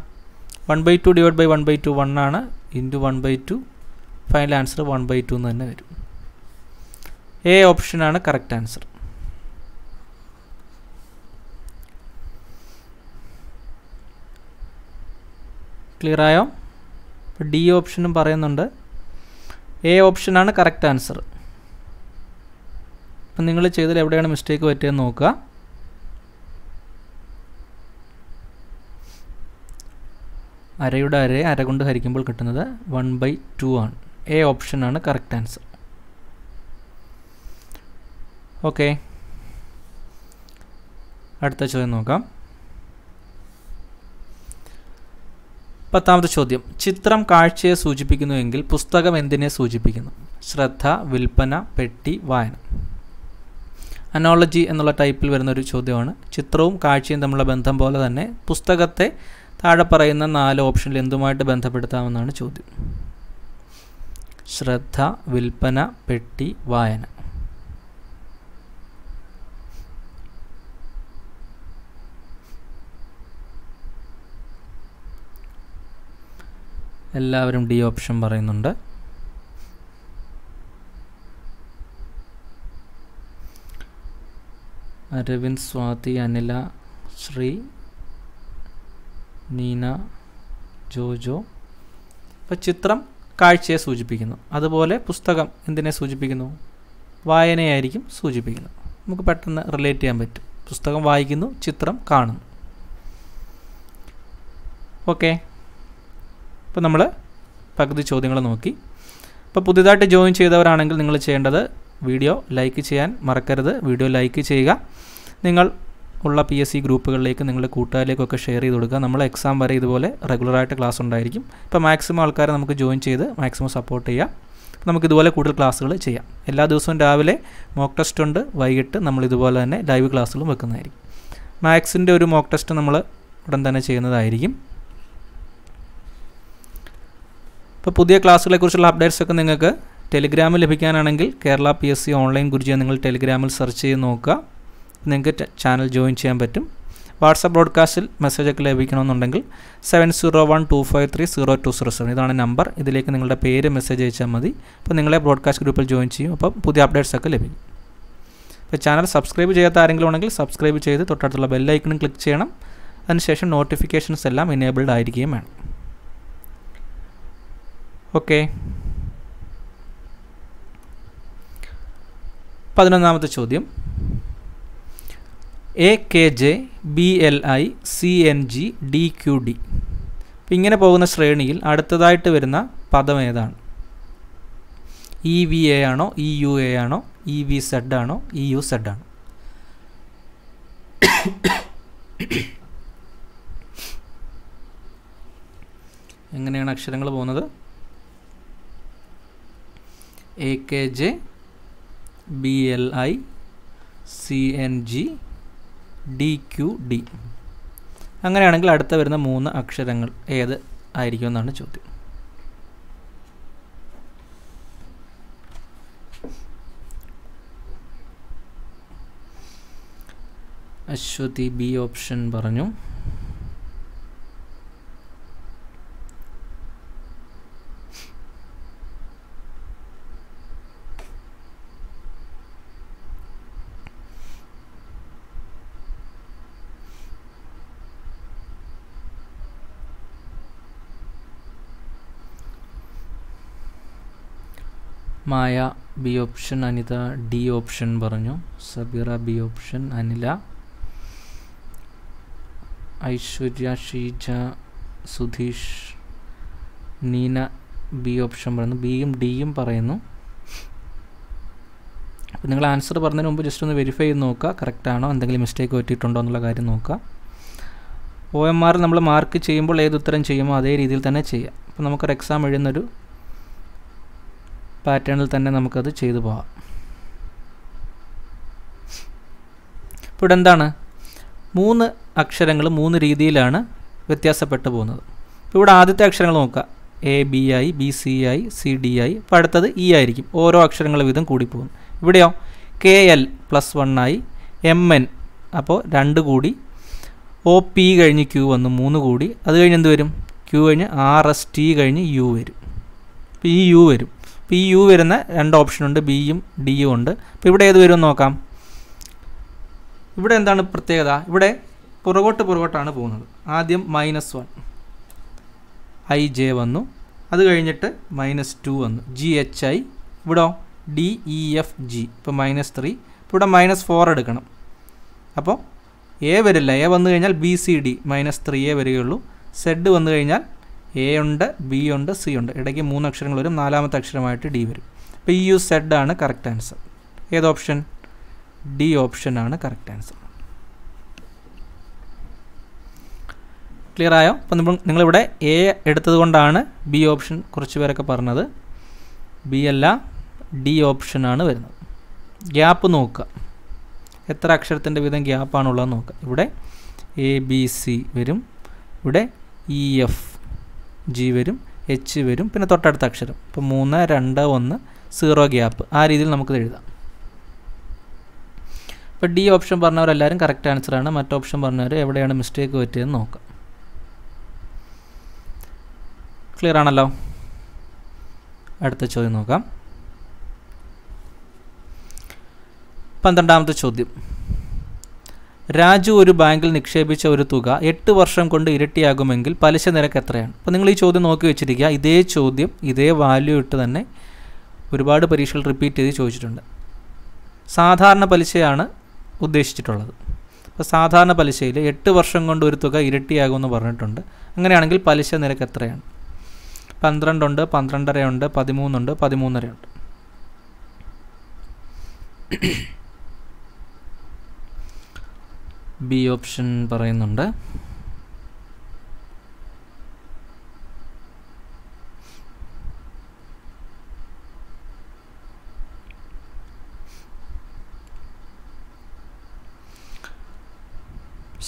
1/2 / 1/2 1 ആണ്. ഇൻറ്റു 1/2. ഫൈനൽ ആൻസർ 1/2 എന്ന് തന്നെ വരും. എ ഓപ്ഷനാണ് കറക്റ്റ് ആൻസർ. ക്ലിയറായോ? ഡി ഓപ്ഷനും പറയുന്നുണ്ട്. എ ഓപ്ഷനാണ് കറക്റ്റ് ആൻസർ. അപ്പം നിങ്ങൾ ചെയ്തതിൽ എവിടെയാണ് മിസ്റ്റേക്ക് പറ്റിയെന്ന് നോക്കുക. അരയുടെ അരയെ അര കൊണ്ട് ഹരിക്കുമ്പോൾ കിട്ടുന്നത് 1/2 ആണ്. എ ഓപ്ഷനാണ് കറക്റ്റ് ആൻസർ. ഓക്കെ, അടുത്ത ചോദ്യം നോക്കാം. 10-ാമത്തെ ചോദ്യം. ചിത്രം കാഴ്ചയെ സൂചിപ്പിക്കുന്നുവെങ്കിൽ പുസ്തകം എന്തിനെ സൂചിപ്പിക്കുന്നു? ശ്രദ്ധ, വിൽപ്പന, പെട്ടി, വായന. അനോളജി എന്നുള്ള ടൈപ്പിൽ വരുന്നൊരു ചോദ്യമാണ്. ചിത്രവും കാഴ്ചയും തമ്മിലുള്ള ബന്ധം പോലെ തന്നെ പുസ്തകത്തെ താഴെ പറയുന്ന 4 ഓപ്ഷനിൽ എന്തുമായിട്ട് ബന്ധപ്പെടുത്താമെന്നാണ് ചോദ്യം. ശ്രദ്ധ, വിൽപ്പന, പെട്ടി, വായന. എല്ലാവരും ഡി ഓപ്ഷൻ പറയുന്നുണ്ട്. അരവിന്ദ്, സ്വാതി, അനില, ശ്രീ, നീന, ജോജോ. അപ്പോൾ ചിത്രം കാഴ്ചയെ സൂചിപ്പിക്കുന്നു, അതുപോലെ പുസ്തകം എന്തിനെ സൂചിപ്പിക്കുന്നു? വായനയായിരിക്കും സൂചിപ്പിക്കുന്നത്. നമുക്ക് പെട്ടെന്ന് റിലേറ്റ് ചെയ്യാൻ പറ്റും. പുസ്തകം വായിക്കുന്നു, ചിത്രം കാണുന്നു. ഓക്കെ, അപ്പോൾ നമ്മൾ പകുതി ചോദ്യങ്ങൾ നോക്കി. അപ്പോൾ പുതിയതായിട്ട് ജോയിൻ ചെയ്തവരാണെങ്കിൽ നിങ്ങൾ ചെയ്യേണ്ടത് വീഡിയോ ലൈക്ക് ചെയ്യാൻ മറക്കരുത്. വീഡിയോ ലൈക്ക് ചെയ്യുക, നിങ്ങൾ ഉള്ള PSC ഗ്രൂപ്പുകളിലേക്ക് നിങ്ങളുടെ കൂട്ടുകാരിലേക്കൊക്കെ ഷെയർ ചെയ്ത് കൊടുക്കുക. നമ്മൾ എക്സാം വരെ ഇതുപോലെ റെഗുലറായിട്ട് ക്ലാസ് ഉണ്ടായിരിക്കും. അപ്പോൾ മാക്സിമം ആൾക്കാരെ നമുക്ക് ജോയിൻ ചെയ്ത് മാക്സിമം സപ്പോർട്ട് ചെയ്യാം. നമുക്കിതുപോലെ കൂടുതൽ ക്ലാസ്സുകൾ ചെയ്യാം. എല്ലാ ദിവസവും രാവിലെ മോക്ക് ടെസ്റ്റ് ഉണ്ട്, വൈകിട്ട് നമ്മളിതുപോലെ തന്നെ ലൈവ് ക്ലാസ്സുകളും വെക്കുന്നതായിരിക്കും. മാത്സിൻ്റെ ഒരു മോക്ക് ടെസ്റ്റ് നമ്മൾ ഉടൻ തന്നെ ചെയ്യുന്നതായിരിക്കും. ഇപ്പോൾ പുതിയ ക്ലാസ്സുകളെക്കുറിച്ചുള്ള അപ്ഡേറ്റ്സൊക്കെ നിങ്ങൾക്ക് ടെലിഗ്രാമിൽ ലഭിക്കാനാണെങ്കിൽ Kerala PSC ഓൺലൈൻ ഗുരുജി നിങ്ങൾ ടെലിഗ്രാമിൽ സെർച്ച് ചെയ്ത് നോക്കുക, നിങ്ങൾക്ക് ചാനൽ ജോയിൻ ചെയ്യാൻ പറ്റും. വാട്സാപ്പ് ബ്രോഡ്കാസ്റ്റിൽ മെസ്സേജൊക്കെ ലഭിക്കണമെന്നുണ്ടെങ്കിൽ 7012530207 ഇതാണ് നമ്പർ. ഇതിലേക്ക് നിങ്ങളുടെ പേര് മെസ്സേജ് അയച്ചാൽ മതി. അപ്പോൾ നിങ്ങളെ ബ്രോഡ്കാസ്റ്റ് ഗ്രൂപ്പിൽ ജോയിൻ ചെയ്യും. അപ്പോൾ പുതിയ അപ്ഡേറ്റ്സൊക്കെ ലഭിക്കും. അപ്പോൾ ചാനൽ സബ്സ്ക്രൈബ് ചെയ്യാത്ത ആരെങ്കിലും ഉണ്ടെങ്കിൽ സബ്സ്ക്രൈബ് ചെയ്ത് തൊട്ടടുത്തുള്ള ബെല്ലൈക്കണും ക്ലിക്ക് ചെയ്യണം. അതിനുശേഷം നോട്ടിഫിക്കേഷൻസ് എല്ലാം എനേബിൾഡ് ആയിരിക്കുകയും വേണം. ഓക്കെ, 11-ാമത്തെ ചോദ്യം. AKJ BLI CNG DQD ഇങ്ങനെ പോകുന്ന ശ്രേണിയിൽ അടുത്തതായിട്ട് വരുന്ന പദം ഏതാണ്? EVA ആണോ, EUA ആണോ, EVZ ആണോ, EUZ ആണോ? എങ്ങനെയാണ് അക്ഷരങ്ങൾ പോകുന്നത്? AKJ BLI CNG DQD അങ്ങനെയാണെങ്കിൽ അടുത്ത വരുന്ന 3 അക്ഷരങ്ങൾ ഏത് ആയിരിക്കും എന്നാണ് ചോദ്യം. അശ്വതി B ഓപ്ഷൻ പറഞ്ഞു. Maya B option, Anitha D option പറഞ്ഞു, Sabira B option, Anila, Aishwarya, Sheeja, Sudheesh, Neena B option പറഞ്ഞു. ബിയും ഡിയും പറയുന്നു. അപ്പോൾ നിങ്ങൾ ആൻസർ പറഞ്ഞതിന് മുമ്പ് ജസ്റ്റ് ഒന്ന് വെരിഫൈ ചെയ്ത് നോക്കുക, കറക്റ്റാണോ, എന്തെങ്കിലും മിസ്റ്റേക്ക് പറ്റിയിട്ടുണ്ടോ എന്നുള്ള കാര്യം നോക്കുക. OMR നമ്മൾ മാർക്ക് ചെയ്യുമ്പോൾ ഏത് ഉത്തരം ചെയ്യുമോ അതേ രീതിയിൽ തന്നെ ചെയ്യാം. അപ്പോൾ നമുക്കൊരു എക്സാം എഴുതുന്നൊരു പാറ്റേണിൽ തന്നെ നമുക്കത് ചെയ്തു പോകാം. ഇപ്പോൾ ഇവിടെ എന്താണ് 3 അക്ഷരങ്ങൾ 3 രീതിയിലാണ് വ്യത്യാസപ്പെട്ടു പോകുന്നത്. ഇപ്പോൾ ഇവിടെ ആദ്യത്തെ അക്ഷരങ്ങൾ നോക്കുക, ABI BCI CDI. ഇപ്പോൾ അടുത്തത് E ആയിരിക്കും, ഓരോ അക്ഷരങ്ങൾ വീതം കൂടിപ്പോകും. ഇവിടെയോ KL +1 ആയി, MN അപ്പോൾ 2 കൂടി, OP കഴിഞ്ഞ് Q വന്ന് 3 കൂടി, അത് കഴിഞ്ഞ് എന്ത് വരും? Q കഴിഞ്ഞ് RST കഴിഞ്ഞ് U വരും. ഇപ്പോൾ ഈ U വരും. ഇപ്പോൾ ഈ U വരുന്ന 2 ഓപ്ഷനുണ്ട്, ബിയും ഡിയും ഉണ്ട്. അപ്പോൾ ഇവിടെ ഏത് വരും നോക്കാം. ഇവിടെ എന്താണ് പ്രത്യേകത? ഇവിടെ പുറകോട്ടാണ് പോകുന്നത്. ആദ്യം -1 IJ വന്നു, അത് കഴിഞ്ഞിട്ട് -2 വന്നു, GHI. ഇവിടോ DEFG. ഇപ്പോൾ -3, ഇപ്പോൾ ഇവിടെ -4 എടുക്കണം. അപ്പോൾ A വരില്ല. A വന്നു കഴിഞ്ഞാൽ BCD -3A വരികയുള്ളൂ. Z വന്നു കഴിഞ്ഞാൽ A ഉണ്ട്, B ഉണ്ട്, C ഉണ്ട്. ഇടയ്ക്ക് 3 അക്ഷരങ്ങൾ വരും, 4-മത്തെ അക്ഷരമായിട്ട് D വരും. അപ്പോൾ EU Z ആണ് കറക്റ്റ് ആൻസർ. ഏത് ഓപ്ഷൻ? D ഓപ്ഷൻ ആണ് കറക്റ്റ് ആൻസർ. ക്ലിയർ ആയോ? അപ്പോൾ നിങ്ങളിവിടെ A എടുത്തത് കൊണ്ടാണ് B ഓപ്ഷൻ കുറച്ച് പേരൊക്കെ പറഞ്ഞത്. B അല്ല, D ഓപ്ഷൻ ആണ് വരുന്നത്. ഗ്യാപ്പ് നോക്കുക, എത്ര അക്ഷരത്തിൻ്റെ വീതം ഗ്യാപ്പാണുള്ളത് നോക്കുക. ഇവിടെ ABC വരും, ഇവിടെ EFG വരും, H വരും, പിന്നെ തൊട്ടടുത്ത അക്ഷരം. ഇപ്പോൾ 3, 2, 1, 0 ഗ്യാപ്പ്. ആ രീതിയിൽ നമുക്കിത് എഴുതാം. ഇപ്പോൾ D ഓപ്ഷൻ പറഞ്ഞവരെല്ലാവരും കറക്റ്റ് ആൻസറാണ്. മറ്റ് ഓപ്ഷൻ പറഞ്ഞവർ എവിടെയാണ് മിസ്റ്റേക്ക് പറ്റിയതെന്ന് നോക്കാം. ക്ലിയർ ആണല്ലോ? അടുത്ത ചോദ്യം നോക്കാം. 12-ാമത്തെ ചോദ്യം. രാജു ഒരു ബാങ്കിൽ നിക്ഷേപിച്ച ഒരു തുക 8 വർഷം കൊണ്ട് ഇരട്ടിയാകുമെങ്കിൽ പലിശ നിരക്ക് എത്രയാണ്? അപ്പോൾ നിങ്ങൾ ഈ ചോദ്യം നോക്കി വെച്ചിരിക്കുക. ഇതേ ചോദ്യം ഇതേ വാല്യൂ ഇട്ട് തന്നെ ഒരുപാട് പരീക്ഷകൾ റിപ്പീറ്റ് ചെയ്ത് ചോദിച്ചിട്ടുണ്ട്. സാധാരണ പലിശയാണ് ഉദ്ദേശിച്ചിട്ടുള്ളത്. അപ്പോൾ സാധാരണ പലിശയിൽ 8 വർഷം കൊണ്ട് ഒരു തുക ഇരട്ടിയാകുമെന്ന് പറഞ്ഞിട്ടുണ്ട്. അങ്ങനെയാണെങ്കിൽ പലിശ നിരക്ക് എത്രയാണ്? പന്ത്രണ്ടുണ്ട്, പന്ത്രണ്ടരയുണ്ട്, പതിമൂന്നുണ്ട്, പതിമൂന്നരയുണ്ട്. ബി ഓപ്ഷൻ പറയുന്നുണ്ട്.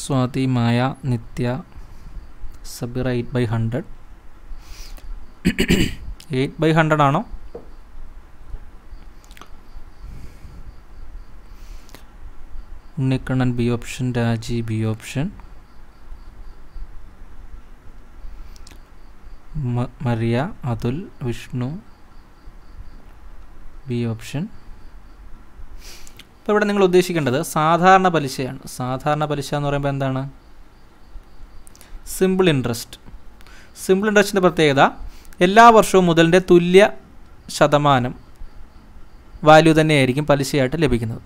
സ്വാതി, മായ, നിത്യ, സബിറ 8/100. 8/100 ആണോ? Unnikkannan B option, Raji B option, Mariya, Atul, Vishnu B option. അപ്പോൾ ഇവിടെ നിങ്ങൾ ഉദ്ദേശിക്കേണ്ടത് സാധാരണ പലിശയാണ്. സാധാരണ പലിശ എന്ന് പറയുമ്പോൾ എന്താണ്? Simple interest. സിമ്പിൾ ഇൻട്രസ്റ്റിൻ്റെ പ്രത്യേകത എല്ലാ വർഷവും മുതലിൻ്റെ തുല്യ ശതമാനം വാല്യൂ തന്നെയായിരിക്കും പലിശയായിട്ട് ലഭിക്കുന്നത്.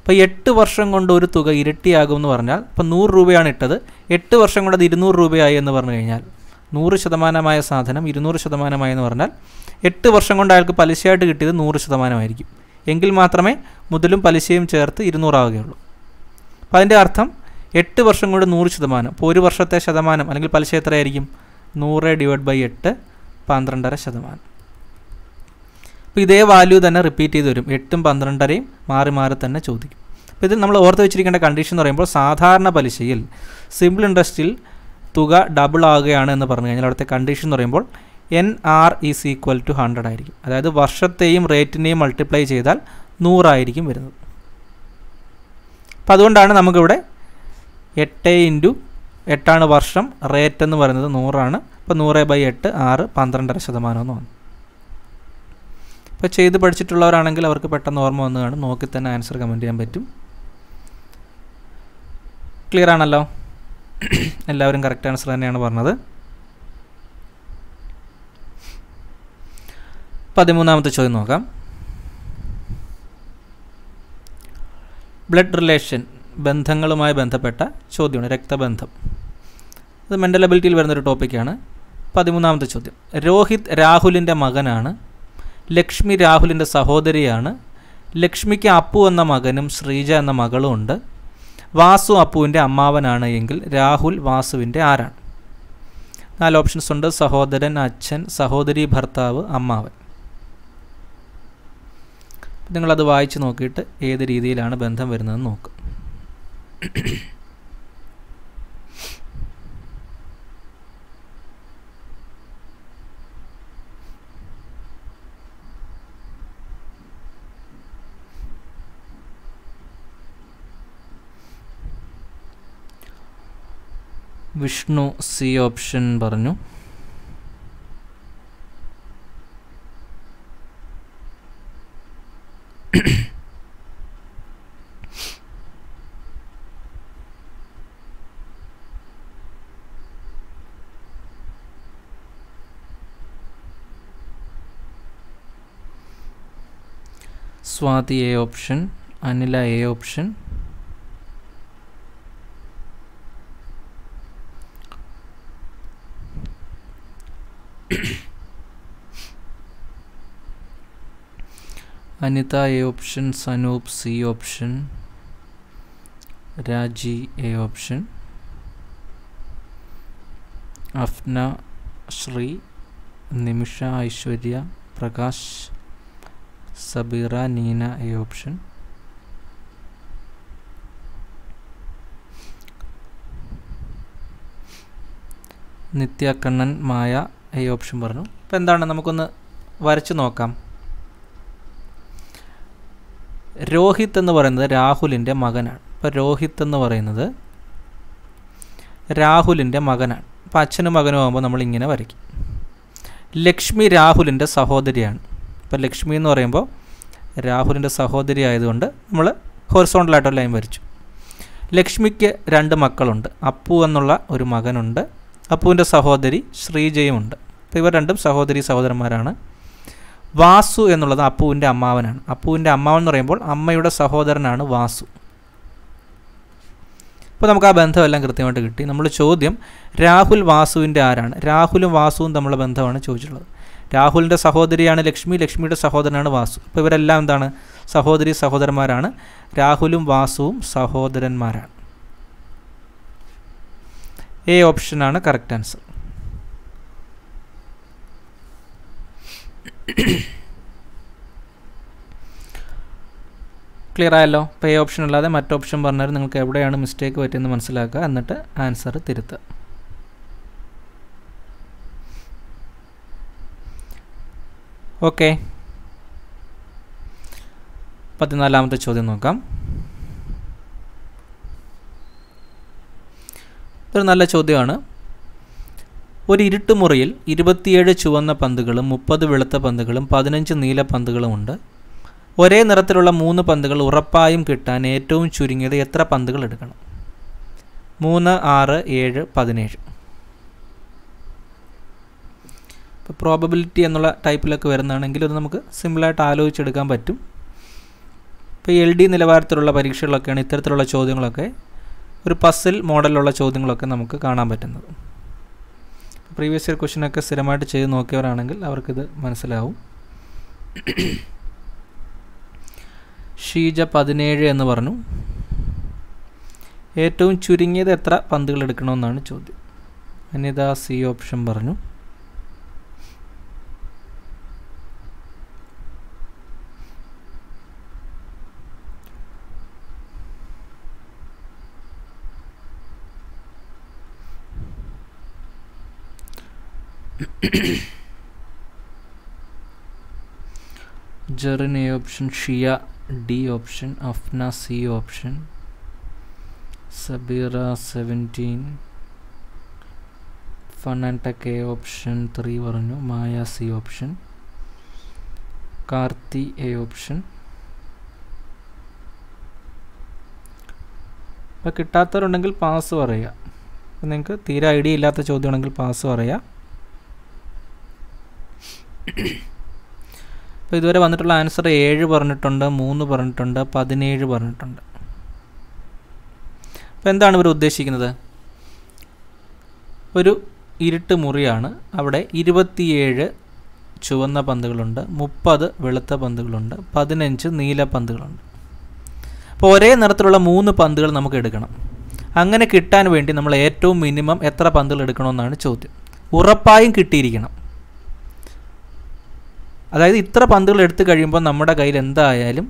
അപ്പോൾ 8 വർഷം കൊണ്ട് ഒരു തുക ഇരട്ടിയാകുമെന്ന് പറഞ്ഞാൽ, ഇപ്പോൾ 100 രൂപയാണ് ഇട്ടത്, 8 വർഷം കൊണ്ട് അത് 200 രൂപയായി എന്ന് പറഞ്ഞു കഴിഞ്ഞാൽ, 100% സാധനം 200% എന്ന് പറഞ്ഞാൽ 8 വർഷം കൊണ്ട് അയാൾക്ക് പലിശയായിട്ട് കിട്ടിയത് 100% എങ്കിൽ മാത്രമേ മുതലും പലിശയും ചേർത്ത് 200 ആവുകയുള്ളൂ. അപ്പോൾ അതിൻ്റെ അർത്ഥം 8 വർഷം കൊണ്ട് 100%. ഇപ്പോൾ ഒരു വർഷത്തെ ശതമാനം അല്ലെങ്കിൽ പലിശ എത്രയായിരിക്കും? 100 ÷ 8, 12.5%. അപ്പോൾ ഇതേ വാല്യൂ തന്നെ റിപ്പീറ്റ് ചെയ്ത് വരും. 8ഉം 12.5ഉം മാറി മാറി തന്നെ ചോദിക്കും. അപ്പോൾ ഇതിൽ നമ്മൾ ഓർത്ത് വെച്ചിരിക്കേണ്ട കണ്ടീഷൻ എന്ന് പറയുമ്പോൾ സാധാരണ പലിശയിൽ സിമ്പിൾ ഇൻട്രസ്റ്റിൽ തുക ഡബിൾ ആവുകയാണ് എന്ന് പറഞ്ഞു കഴിഞ്ഞാൽ അവിടുത്തെ കണ്ടീഷൻ എന്ന് പറയുമ്പോൾ NR = 100 ആയിരിക്കും. അതായത് വർഷത്തെയും റേറ്റിനെയും മൾട്ടിപ്ലൈ ചെയ്താൽ 100 ആയിരിക്കും വരുന്നത്. അപ്പം അതുകൊണ്ടാണ് നമുക്കിവിടെ 8 × 8 വർഷം, റേറ്റ് എന്ന് പറയുന്നത് 100 ആണ്. അപ്പോൾ 100 / 8 6, 12.5% എന്ന് വന്നു. ഇപ്പോൾ ചെയ്ത് പഠിച്ചിട്ടുള്ളവരാണെങ്കിൽ അവർക്ക് പെട്ടെന്ന് ഓർമ്മ വന്നു കാണും. നോക്കി തന്നെ ആൻസർ കമൻറ്റ് ചെയ്യാൻ പറ്റും. ക്ലിയർ ആണല്ലോ? എല്ലാവരും കറക്റ്റ് ആൻസർ തന്നെയാണ് പറഞ്ഞത്. 13-ാമത്തെ ചോദ്യം നോക്കാം. ബ്ലഡ് റിലേഷൻ, ബന്ധങ്ങളുമായി ബന്ധപ്പെട്ട ചോദ്യമാണ്. രക്തബന്ധം, ഇത് മെൻ്റൽ എബിലിറ്റിയിൽ വരുന്നൊരു ടോപ്പിക്കാണ്. 13-ാമത്തെ ചോദ്യം. രോഹിത് രാഹുലിൻ്റെ മകനാണ്. ലക്ഷ്മി രാഹുലിൻ്റെ സഹോദരിയാണ്. ലക്ഷ്മിക്ക് അപ്പു എന്ന മകനും ശ്രീജ എന്ന മകളും ഉണ്ട്. വാസു അപ്പുവിൻ്റെ അമ്മാവനാണ് എങ്കിൽ രാഹുൽ വാസുവിൻ്റെ ആരാണ്? 4 ഓപ്ഷൻസ് ഉണ്ട്. സഹോദരൻ, അച്ഛൻ, സഹോദരി, ഭർത്താവ്, അമ്മാവൻ. നിങ്ങളത് വായിച്ച് നോക്കിയിട്ട് ഏത് രീതിയിലാണ് ബന്ധം വരുന്നതെന്ന് നോക്കുക. വിഷ്ണു സി ഓപ്ഷൻ പറഞ്ഞു. Swathi A option, Anila A option, Anitha A option, Sanoop C option, Raji A option, Afna, Sree, Nimisha, Aishwarya, Prakash, Sabira, Neena A option. Nithya, Kannan, Maya A option പറഞ്ഞു. അപ്പോൾ എന്താണ്, നമുക്കൊന്ന് വരച്ച് നോക്കാം. രോഹിത് എന്ന് പറയുന്നത് രാഹുലിൻ്റെ മകനാണ്. അപ്പോൾ രോഹിത് എന്ന് പറയുന്നത് രാഹുലിൻ്റെ മകനാണ്. അപ്പോൾ അച്ഛനും മകനും ആകുമ്പോൾ നമ്മളിങ്ങനെ വരയ്ക്കും. ലക്ഷ്മി രാഹുലിൻ്റെ സഹോദരിയാണ്. ഇപ്പോൾ ലക്ഷ്മി എന്ന് പറയുമ്പോൾ രാഹുലിൻ്റെ സഹോദരി ആയതുകൊണ്ട് നമ്മൾ ഹൊറിസോണ്ടലായിട്ടൊരു ലൈൻ വരച്ചു. ലക്ഷ്മിക്ക് 2 മക്കളുണ്ട്. അപ്പു എന്നുള്ള ഒരു മകനുണ്ട്. അപ്പുവിൻ്റെ സഹോദരി ശ്രീജയുമുണ്ട്. അപ്പോൾ ഇവർ രണ്ടും സഹോദരി സഹോദരന്മാരാണ്. വാസു എന്നുള്ളത് അപ്പുവിൻ്റെ അമ്മാവനാണ്. അപ്പുവിൻ്റെ അമ്മാവൻ എന്ന് പറയുമ്പോൾ അമ്മയുടെ സഹോദരനാണ് വാസു. അപ്പോൾ നമുക്ക് ആ ബന്ധമെല്ലാം കൃത്യമായിട്ട് കിട്ടി. നമ്മൾ ചോദ്യം രാഹുൽ വാസുവിൻ്റെ ആരാണ്? രാഹുലും വാസുവും തമ്മിലുള്ള ബന്ധമാണ് ചോദിച്ചിട്ടുള്ളത്. രാഹുലിൻ്റെ സഹോദരിയാണ് ലക്ഷ്മി, ലക്ഷ്മിയുടെ സഹോദരനാണ് വാസു. അപ്പോൾ ഇവരെല്ലാം എന്താണ്? സഹോദരി സഹോദരന്മാരാണ്. രാഹുലും വാസുവും സഹോദരന്മാരാണ്. എ ഓപ്ഷനാണ് കറക്റ്റ് ആൻസർ. ക്ലിയർ ആയല്ലോ? അപ്പോൾ എ ഓപ്ഷൻ അല്ലാതെ മറ്റ് ഓപ്ഷൻ പറഞ്ഞാൽ നിങ്ങൾക്ക് എവിടെയാണ് മിസ്റ്റേക്ക് പറ്റിയെന്ന് മനസ്സിലാക്കുക, എന്നിട്ട് ആൻസർ തിരുത്തുക. ഓക്കെ, 14-ാമത്തെ ചോദ്യം നോക്കാം. ഒരു നല്ല ചോദ്യമാണ്. ഒരു ഇരുട്ടുമുറിയിൽ 27 ചുവന്ന പന്തുകളും 30 വെളുത്ത പന്തുകളും 15 നീല പന്തുകളും ഉണ്ട്. ഒരേ നിറത്തിലുള്ള 3 പന്തുകൾ ഉറപ്പായും കിട്ടാൻ ഏറ്റവും ചുരുങ്ങിയത് എത്ര പന്തുകൾ എടുക്കണം? 3, 6, 7, 17. ഇപ്പോൾ പ്രോബബിലിറ്റി എന്നുള്ള ടൈപ്പിലൊക്കെ വരുന്നതാണെങ്കിൽ അത് നമുക്ക് സിമ്പിളായിട്ട് ആലോചിച്ചെടുക്കാൻ പറ്റും. ഇപ്പോൾ എൽ ഡി നിലവാരത്തിലുള്ള പരീക്ഷകളൊക്കെയാണ് ഇത്തരത്തിലുള്ള ചോദ്യങ്ങളൊക്കെ, ഒരു പസിൽ മോഡലുള്ള ചോദ്യങ്ങളൊക്കെ നമുക്ക് കാണാൻ പറ്റുന്നത്. പ്രീവിയസ് ഇയർ ക്വസ്റ്റ്യനൊക്കെ സ്ഥിരമായിട്ട് ചെയ്ത് നോക്കിയവരാണെങ്കിൽ അവർക്കിത് മനസ്സിലാവും. ഷീജ 17 എന്ന് പറഞ്ഞു. ഏറ്റവും ചുരുങ്ങിയത് എത്ര പന്തുകൾ എടുക്കണമെന്നാണ് ചോദ്യം. അനിത സി ഓപ്ഷൻ പറഞ്ഞു. Jerin A option, Shiya D option, Afna C option, Sabira 17, fun and tech A option 3 പറഞ്ഞു, Maya C option, Karthi A option. ഇപ്പോൾ കിട്ടാത്തവരുണ്ടെങ്കിൽ പാസ് പറയുക. അപ്പം നിങ്ങൾക്ക് തീരെ ഐഡിയ ഇല്ലാത്ത ചോദ്യമാണെങ്കിൽ പാസ് പറയുക. അപ്പോൾ ഇതുവരെ വന്നിട്ടുള്ള ആൻസർ 7 പറഞ്ഞിട്ടുണ്ട്, 3 പറഞ്ഞിട്ടുണ്ട്, 17 പറഞ്ഞിട്ടുണ്ട്. അപ്പോൾ എന്താണ് ഇവർ ഉദ്ദേശിക്കുന്നത്? ഒരു ഇരുട്ട് മുറിയാണ്, അവിടെ 27 ചുവന്ന പന്തുകളുണ്ട്, 30 വെളുത്ത പന്തുകളുണ്ട്, 15 നീല പന്തുകളുണ്ട്. അപ്പോൾ ഒരേ നിറത്തിലുള്ള 3 പന്തുകൾ നമുക്ക് എടുക്കണം. അങ്ങനെ കിട്ടാൻ വേണ്ടി നമ്മൾ ഏറ്റവും മിനിമം എത്ര പന്തുകൾ എടുക്കണമെന്നാണ് ചോദ്യം. ഉറപ്പായും കിട്ടിയിരിക്കണം. അതായത് ഇത്ര പന്തുകൾ എടുത്തു കഴിയുമ്പോൾ നമ്മുടെ കയ്യിൽ എന്തായാലും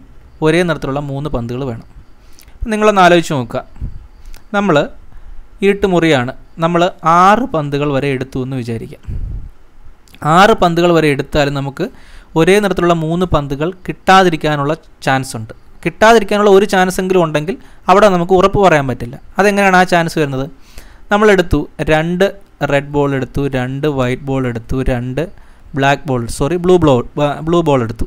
ഒരേ നിറത്തിലുള്ള 3 പന്തുകൾ വേണം. നിങ്ങളൊന്ന് ആലോചിച്ച് നോക്കുക. നമ്മൾ ഇരുട്ടുമുറിയാണ്, നമ്മൾ 6 പന്തുകൾ വരെ എടുത്തു എന്ന് വിചാരിക്കാം. 6 പന്തുകൾ വരെ എടുത്താലും നമുക്ക് ഒരേ നിറത്തിലുള്ള 3 പന്തുകൾ കിട്ടാതിരിക്കാനുള്ള ചാൻസ് ഉണ്ട്. കിട്ടാതിരിക്കാനുള്ള ഒരു ചാൻസെങ്കിലും ഉണ്ടെങ്കിൽ അവിടെ നമുക്ക് ഉറപ്പ് പറയാൻ പറ്റില്ല. അതെങ്ങനെയാണ് ആ ചാൻസ് വരുന്നത്? നമ്മളെടുത്തു 2 റെഡ് ബോൾ എടുത്തു, 2 വൈറ്റ് ബോൾ എടുത്തു, 2 ബ്ലൂ ബോൾ എടുത്തു.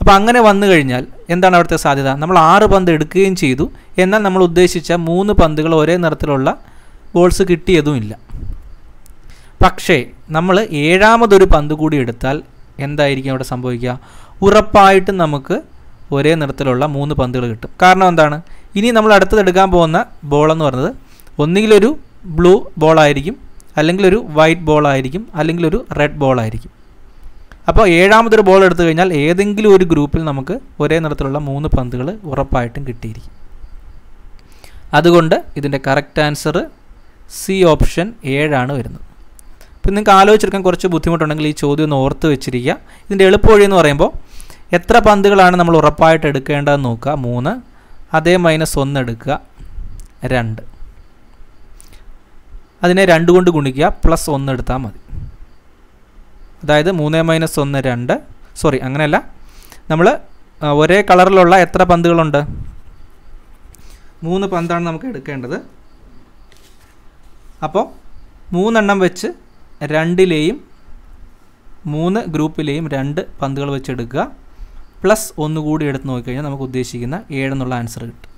അപ്പോൾ അങ്ങനെ വന്നു കഴിഞ്ഞാൽ എന്താണ് അവിടുത്തെ സാധ്യത? നമ്മൾ 6 പന്ത് എടുക്കുകയും ചെയ്തു, എന്നാൽ നമ്മൾ ഉദ്ദേശിച്ച 3 പന്തുകൾ ഒരേ നിറത്തിലുള്ള ബോൾസ് കിട്ടിയതുമില്ല. പക്ഷേ നമ്മൾ 7-മതൊരു പന്ത് കൂടി എടുത്താൽ എന്തായിരിക്കും അവിടെ സംഭവിക്കുക? ഉറപ്പായിട്ടും നമുക്ക് ഒരേ നിറത്തിലുള്ള 3 പന്തുകൾ കിട്ടും. കാരണം എന്താണ്? ഇനി നമ്മൾ അടുത്തത് എടുക്കാൻ പോകുന്ന ബോളെന്ന് പറഞ്ഞത് ഒന്നുകിലൊരു ബ്ലൂ ബോളായിരിക്കും, അല്ലെങ്കിൽ ഒരു വൈറ്റ് ബോളായിരിക്കും, അല്ലെങ്കിൽ ഒരു റെഡ് ബോളായിരിക്കും. അപ്പോൾ 7-മതൊരു ബോൾ എടുത്തു കഴിഞ്ഞാൽ ഏതെങ്കിലും ഒരു ഗ്രൂപ്പിൽ നമുക്ക് ഒരേ നിറത്തിലുള്ള 3 പന്തുകൾ ഉറപ്പായിട്ടും കിട്ടിയിരിക്കും. അതുകൊണ്ട് ഇതിൻ്റെ കറക്റ്റ് ആൻസർ സി ഓപ്ഷൻ 7 വരുന്നത്. ഇപ്പം നിങ്ങൾക്ക് ആലോചിച്ചെടുക്കാൻ കുറച്ച് ബുദ്ധിമുട്ടുണ്ടെങ്കിൽ ഈ ചോദ്യം ഒന്ന് ഓർത്ത് വെച്ചിരിക്കുക. ഇതിൻ്റെ എളുപ്പവഴി എന്ന് പറയുമ്പോൾ എത്ര പന്തുകളാണ് നമ്മൾ ഉറപ്പായിട്ട് എടുക്കേണ്ടതെന്ന് നോക്കുക. 3, അതേ -1 എടുക്കുക, 2, അതിനെ 2 കൊണ്ട് ഗുണിക്കുക, +1 എടുത്താൽ മതി. അതായത് 3 - 1 2. സോറി, അങ്ങനെയല്ല. നമ്മൾ ഒരേ കളറിലുള്ള എത്ര പന്തുകളുണ്ട്? 3 പന്താണ് നമുക്ക് എടുക്കേണ്ടത്. അപ്പോൾ 3 വെച്ച് 2ലെയും 3 ഗ്രൂപ്പിലെയും 2 പന്തുകൾ വെച്ച് എടുക്കുക, +1 കൂടി എടുത്ത് നോക്കിക്കഴിഞ്ഞാൽ നമുക്ക് ഉദ്ദേശിക്കുന്ന 7 എന്നുള്ള ആൻസർ കിട്ടും.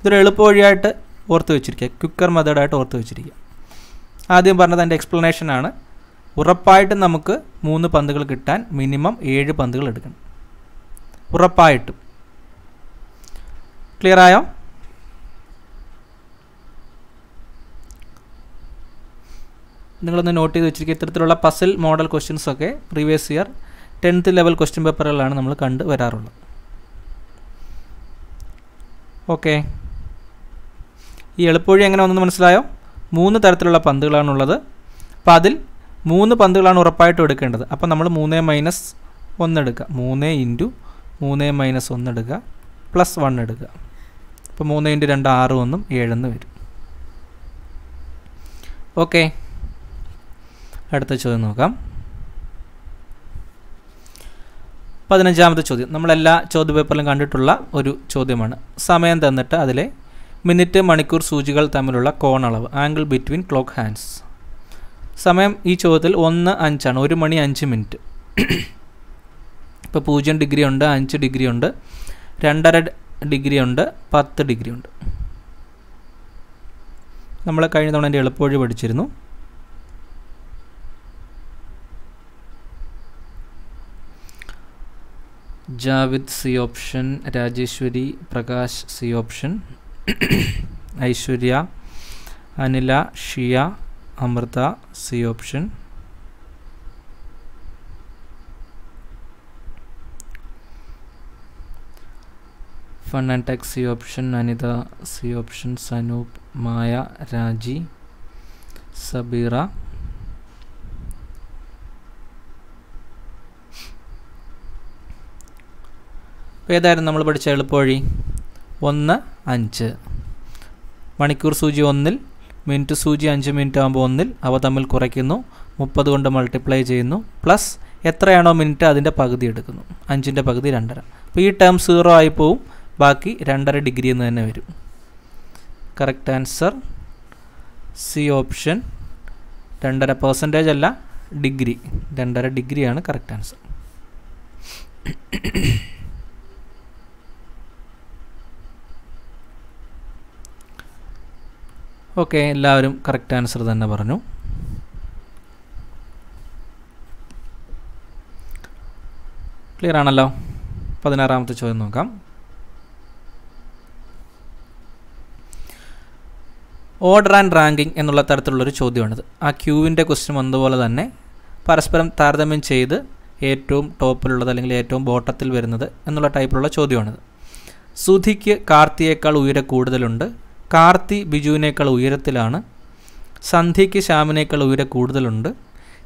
ഇതൊരു എളുപ്പവഴിയായിട്ട് ഓർത്ത് വെച്ചിരിക്കുക, ക്വിക്കർ മെത്തേഡായിട്ട് ഓർത്ത് വെച്ചിരിക്കുക. ആദ്യം പറഞ്ഞത് അതിൻ്റെ എക്സ്പ്ലനേഷനാണ്. ഉറപ്പായിട്ടും നമുക്ക് 3 പന്തുകൾ കിട്ടാൻ മിനിമം 7 പന്തുകൾ എടുക്കണം, ഉറപ്പായിട്ടും. ക്ലിയർ ആയോ? നിങ്ങളൊന്ന് നോട്ട് ചെയ്ത് വെച്ചിരിക്കുക. ഇത്തരത്തിലുള്ള പസിൽ മോഡൽ ക്വസ്റ്റ്യൻസ് ഒക്കെ previous year 10th level question പേപ്പറുകളാണ് നമ്മൾ കണ്ട് വരാറുള്ളത്. ഓക്കെ, ഈ എളുപ്പവഴി എങ്ങനെ ഒന്നും മനസ്സിലായോ? 3 തരത്തിലുള്ള പന്തുകളാണുള്ളത്. അപ്പോൾ അതിൽ 3 പന്തുകളാണ് ഉറപ്പായിട്ടും എടുക്കേണ്ടത്. അപ്പോൾ നമ്മൾ 3 - 1 എടുക്കുക, 3 × 3 - 1 എടുക്കുക, +1 എടുക്കുക. അപ്പോൾ 3 × 2 6, 1 7 വരും. ഓക്കെ, അടുത്ത ചോദ്യം നോക്കാം. 15-ാമത്തെ ചോദ്യം നമ്മളെല്ലാ ചോദ്യപേപ്പറിലും കണ്ടിട്ടുള്ള ഒരു ചോദ്യമാണ്. സമയം തന്നിട്ട് അതിലെ മിനിറ്റ്, മണിക്കൂർ, സൂചികൾ തമ്മിലുള്ള കോണളവ്, ആംഗിൾ ബിറ്റ്വീൻ ക്ലോക്ക് ഹാൻഡ്സ്. സമയം ഈ ചോദ്യത്തിൽ 1:05 ആണ്, 1 മണി 5 മിനിറ്റ്. ഇപ്പോൾ 0 ഡിഗ്രി ഉണ്ട്, 5 ഡിഗ്രി ഉണ്ട്, 2.5 ഡിഗ്രി ഉണ്ട്, 10 ഡിഗ്രി ഉണ്ട്. നമ്മൾ കഴിഞ്ഞ തവണ എൻ്റെ എളുപ്പവഴി പഠിച്ചിരുന്നു. Javid C option, Rajeswari, Prakash C option, Aishwarya, Anila, Shiya, Amritha C option. Fun and tech C option, Anitha C option, Sanoop, Maya, Raji, Sabira. ഏതായിരുന്നു നമ്മൾ പഠിച്ച എളുപ്പവഴി? 1:05. മണിക്കൂർ സൂചി 1-ൽ, മിനിറ്റ് സൂചി 5 മിനിറ്റ് ആകുമ്പോൾ 1-ൽ, അവ തമ്മിൽ കുറയ്ക്കുന്നു, 30 കൊണ്ട് മൾട്ടിപ്ലൈ ചെയ്യുന്നു, പ്ലസ് എത്രയാണോ മിനിറ്റ് അതിൻ്റെ പകുതി എടുക്കുന്നു, 5/പകുതി 2.5. അപ്പോൾ ഈ ടേം 0 ആയി പോവും, ബാക്കി 2.5 ഡിഗ്രി എന്ന് തന്നെ വരും. കറക്റ്റ് ആൻസർ സി ഓപ്ഷൻ, 2.5% അല്ല ഡിഗ്രി, 2.5 ഡിഗ്രിയാണ് കറക്റ്റ് ആൻസർ. ഓക്കെ, എല്ലാവരും കറക്റ്റ് ആൻസർ തന്നെ പറഞ്ഞു. ക്ലിയർ ആണല്ലോ. 16-ാമത്തെ ചോദ്യം നോക്കാം. ഓർഡർ ആൻഡ് റാങ്കിങ് എന്നുള്ള തരത്തിലുള്ളൊരു ചോദ്യമാണിത്. ആ ക്യൂവിൻ്റെ ക്വസ്റ്റ്യൻ വന്നതുപോലെ തന്നെ പരസ്പരം താരതമ്യം ചെയ്ത് ഏറ്റവും ടോപ്പിലുള്ളത് അല്ലെങ്കിൽ ഏറ്റവും ബോട്ടത്തിൽ വരുന്നത് എന്നുള്ള ടൈപ്പിലുള്ള ചോദ്യമാണിത്. സുധിക്ക് കാർത്തിയേക്കാൾ ഉയരം കൂടുതലുണ്ട്, കാർത്തി ബിജുവിനേക്കാൾ ഉയരത്തിലാണ്, സന്ധ്യയ്ക്ക് ശ്യാമിനേക്കാൾ ഉയരം കൂടുതലുണ്ട്,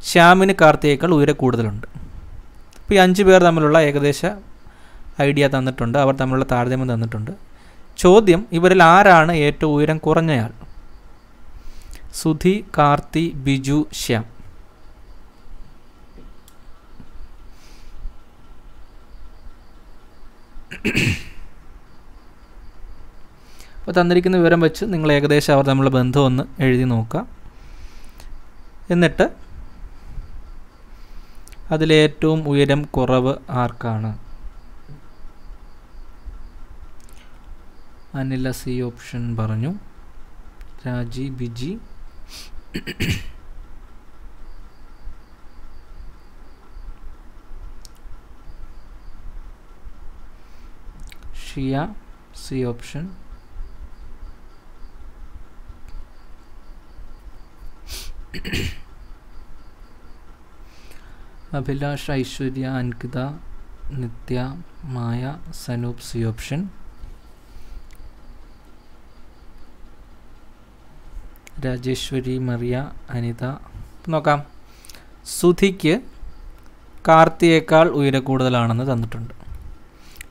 ശ്യാമിന് കാർത്തിയേക്കാൾ ഉയരം കൂടുതലുണ്ട്. അപ്പോൾ ഈ 5 പേർ തമ്മിലുള്ള ഏകദേശ ഐഡിയ തന്നിട്ടുണ്ട്, അവർ തമ്മിലുള്ള താരതമ്യം തന്നിട്ടുണ്ട്. ചോദ്യം, ഇവരിൽ ആരാണ് ഏറ്റവും ഉയരം കുറഞ്ഞയാൾ? സുധി, കാർത്തി, ബിജു, ശ്യാം. അപ്പോൾ തന്നിരിക്കുന്ന വിവരം വെച്ച് നിങ്ങൾ ഏകദേശം അവർ തമ്മിലുള്ള ബന്ധം ഒന്ന് എഴുതി നോക്കുക. എന്നിട്ട് അതിലേറ്റവും ഉയരം കുറവ് ആർക്കാണ്? അനില സി ഓപ്ഷൻ പറഞ്ഞു, Raji, Biji. Shiya C option. Abhilash, Aishwarya, Ankitha, Nithya, Maya, Sanoop C option, Rajeswari, Mariya, Anitha. നോക്കാം, സുധിക്ക് കാർത്തിയേക്കാൾ ഉയരം കൂടുതലാണെന്ന് തന്നിട്ടുണ്ട്,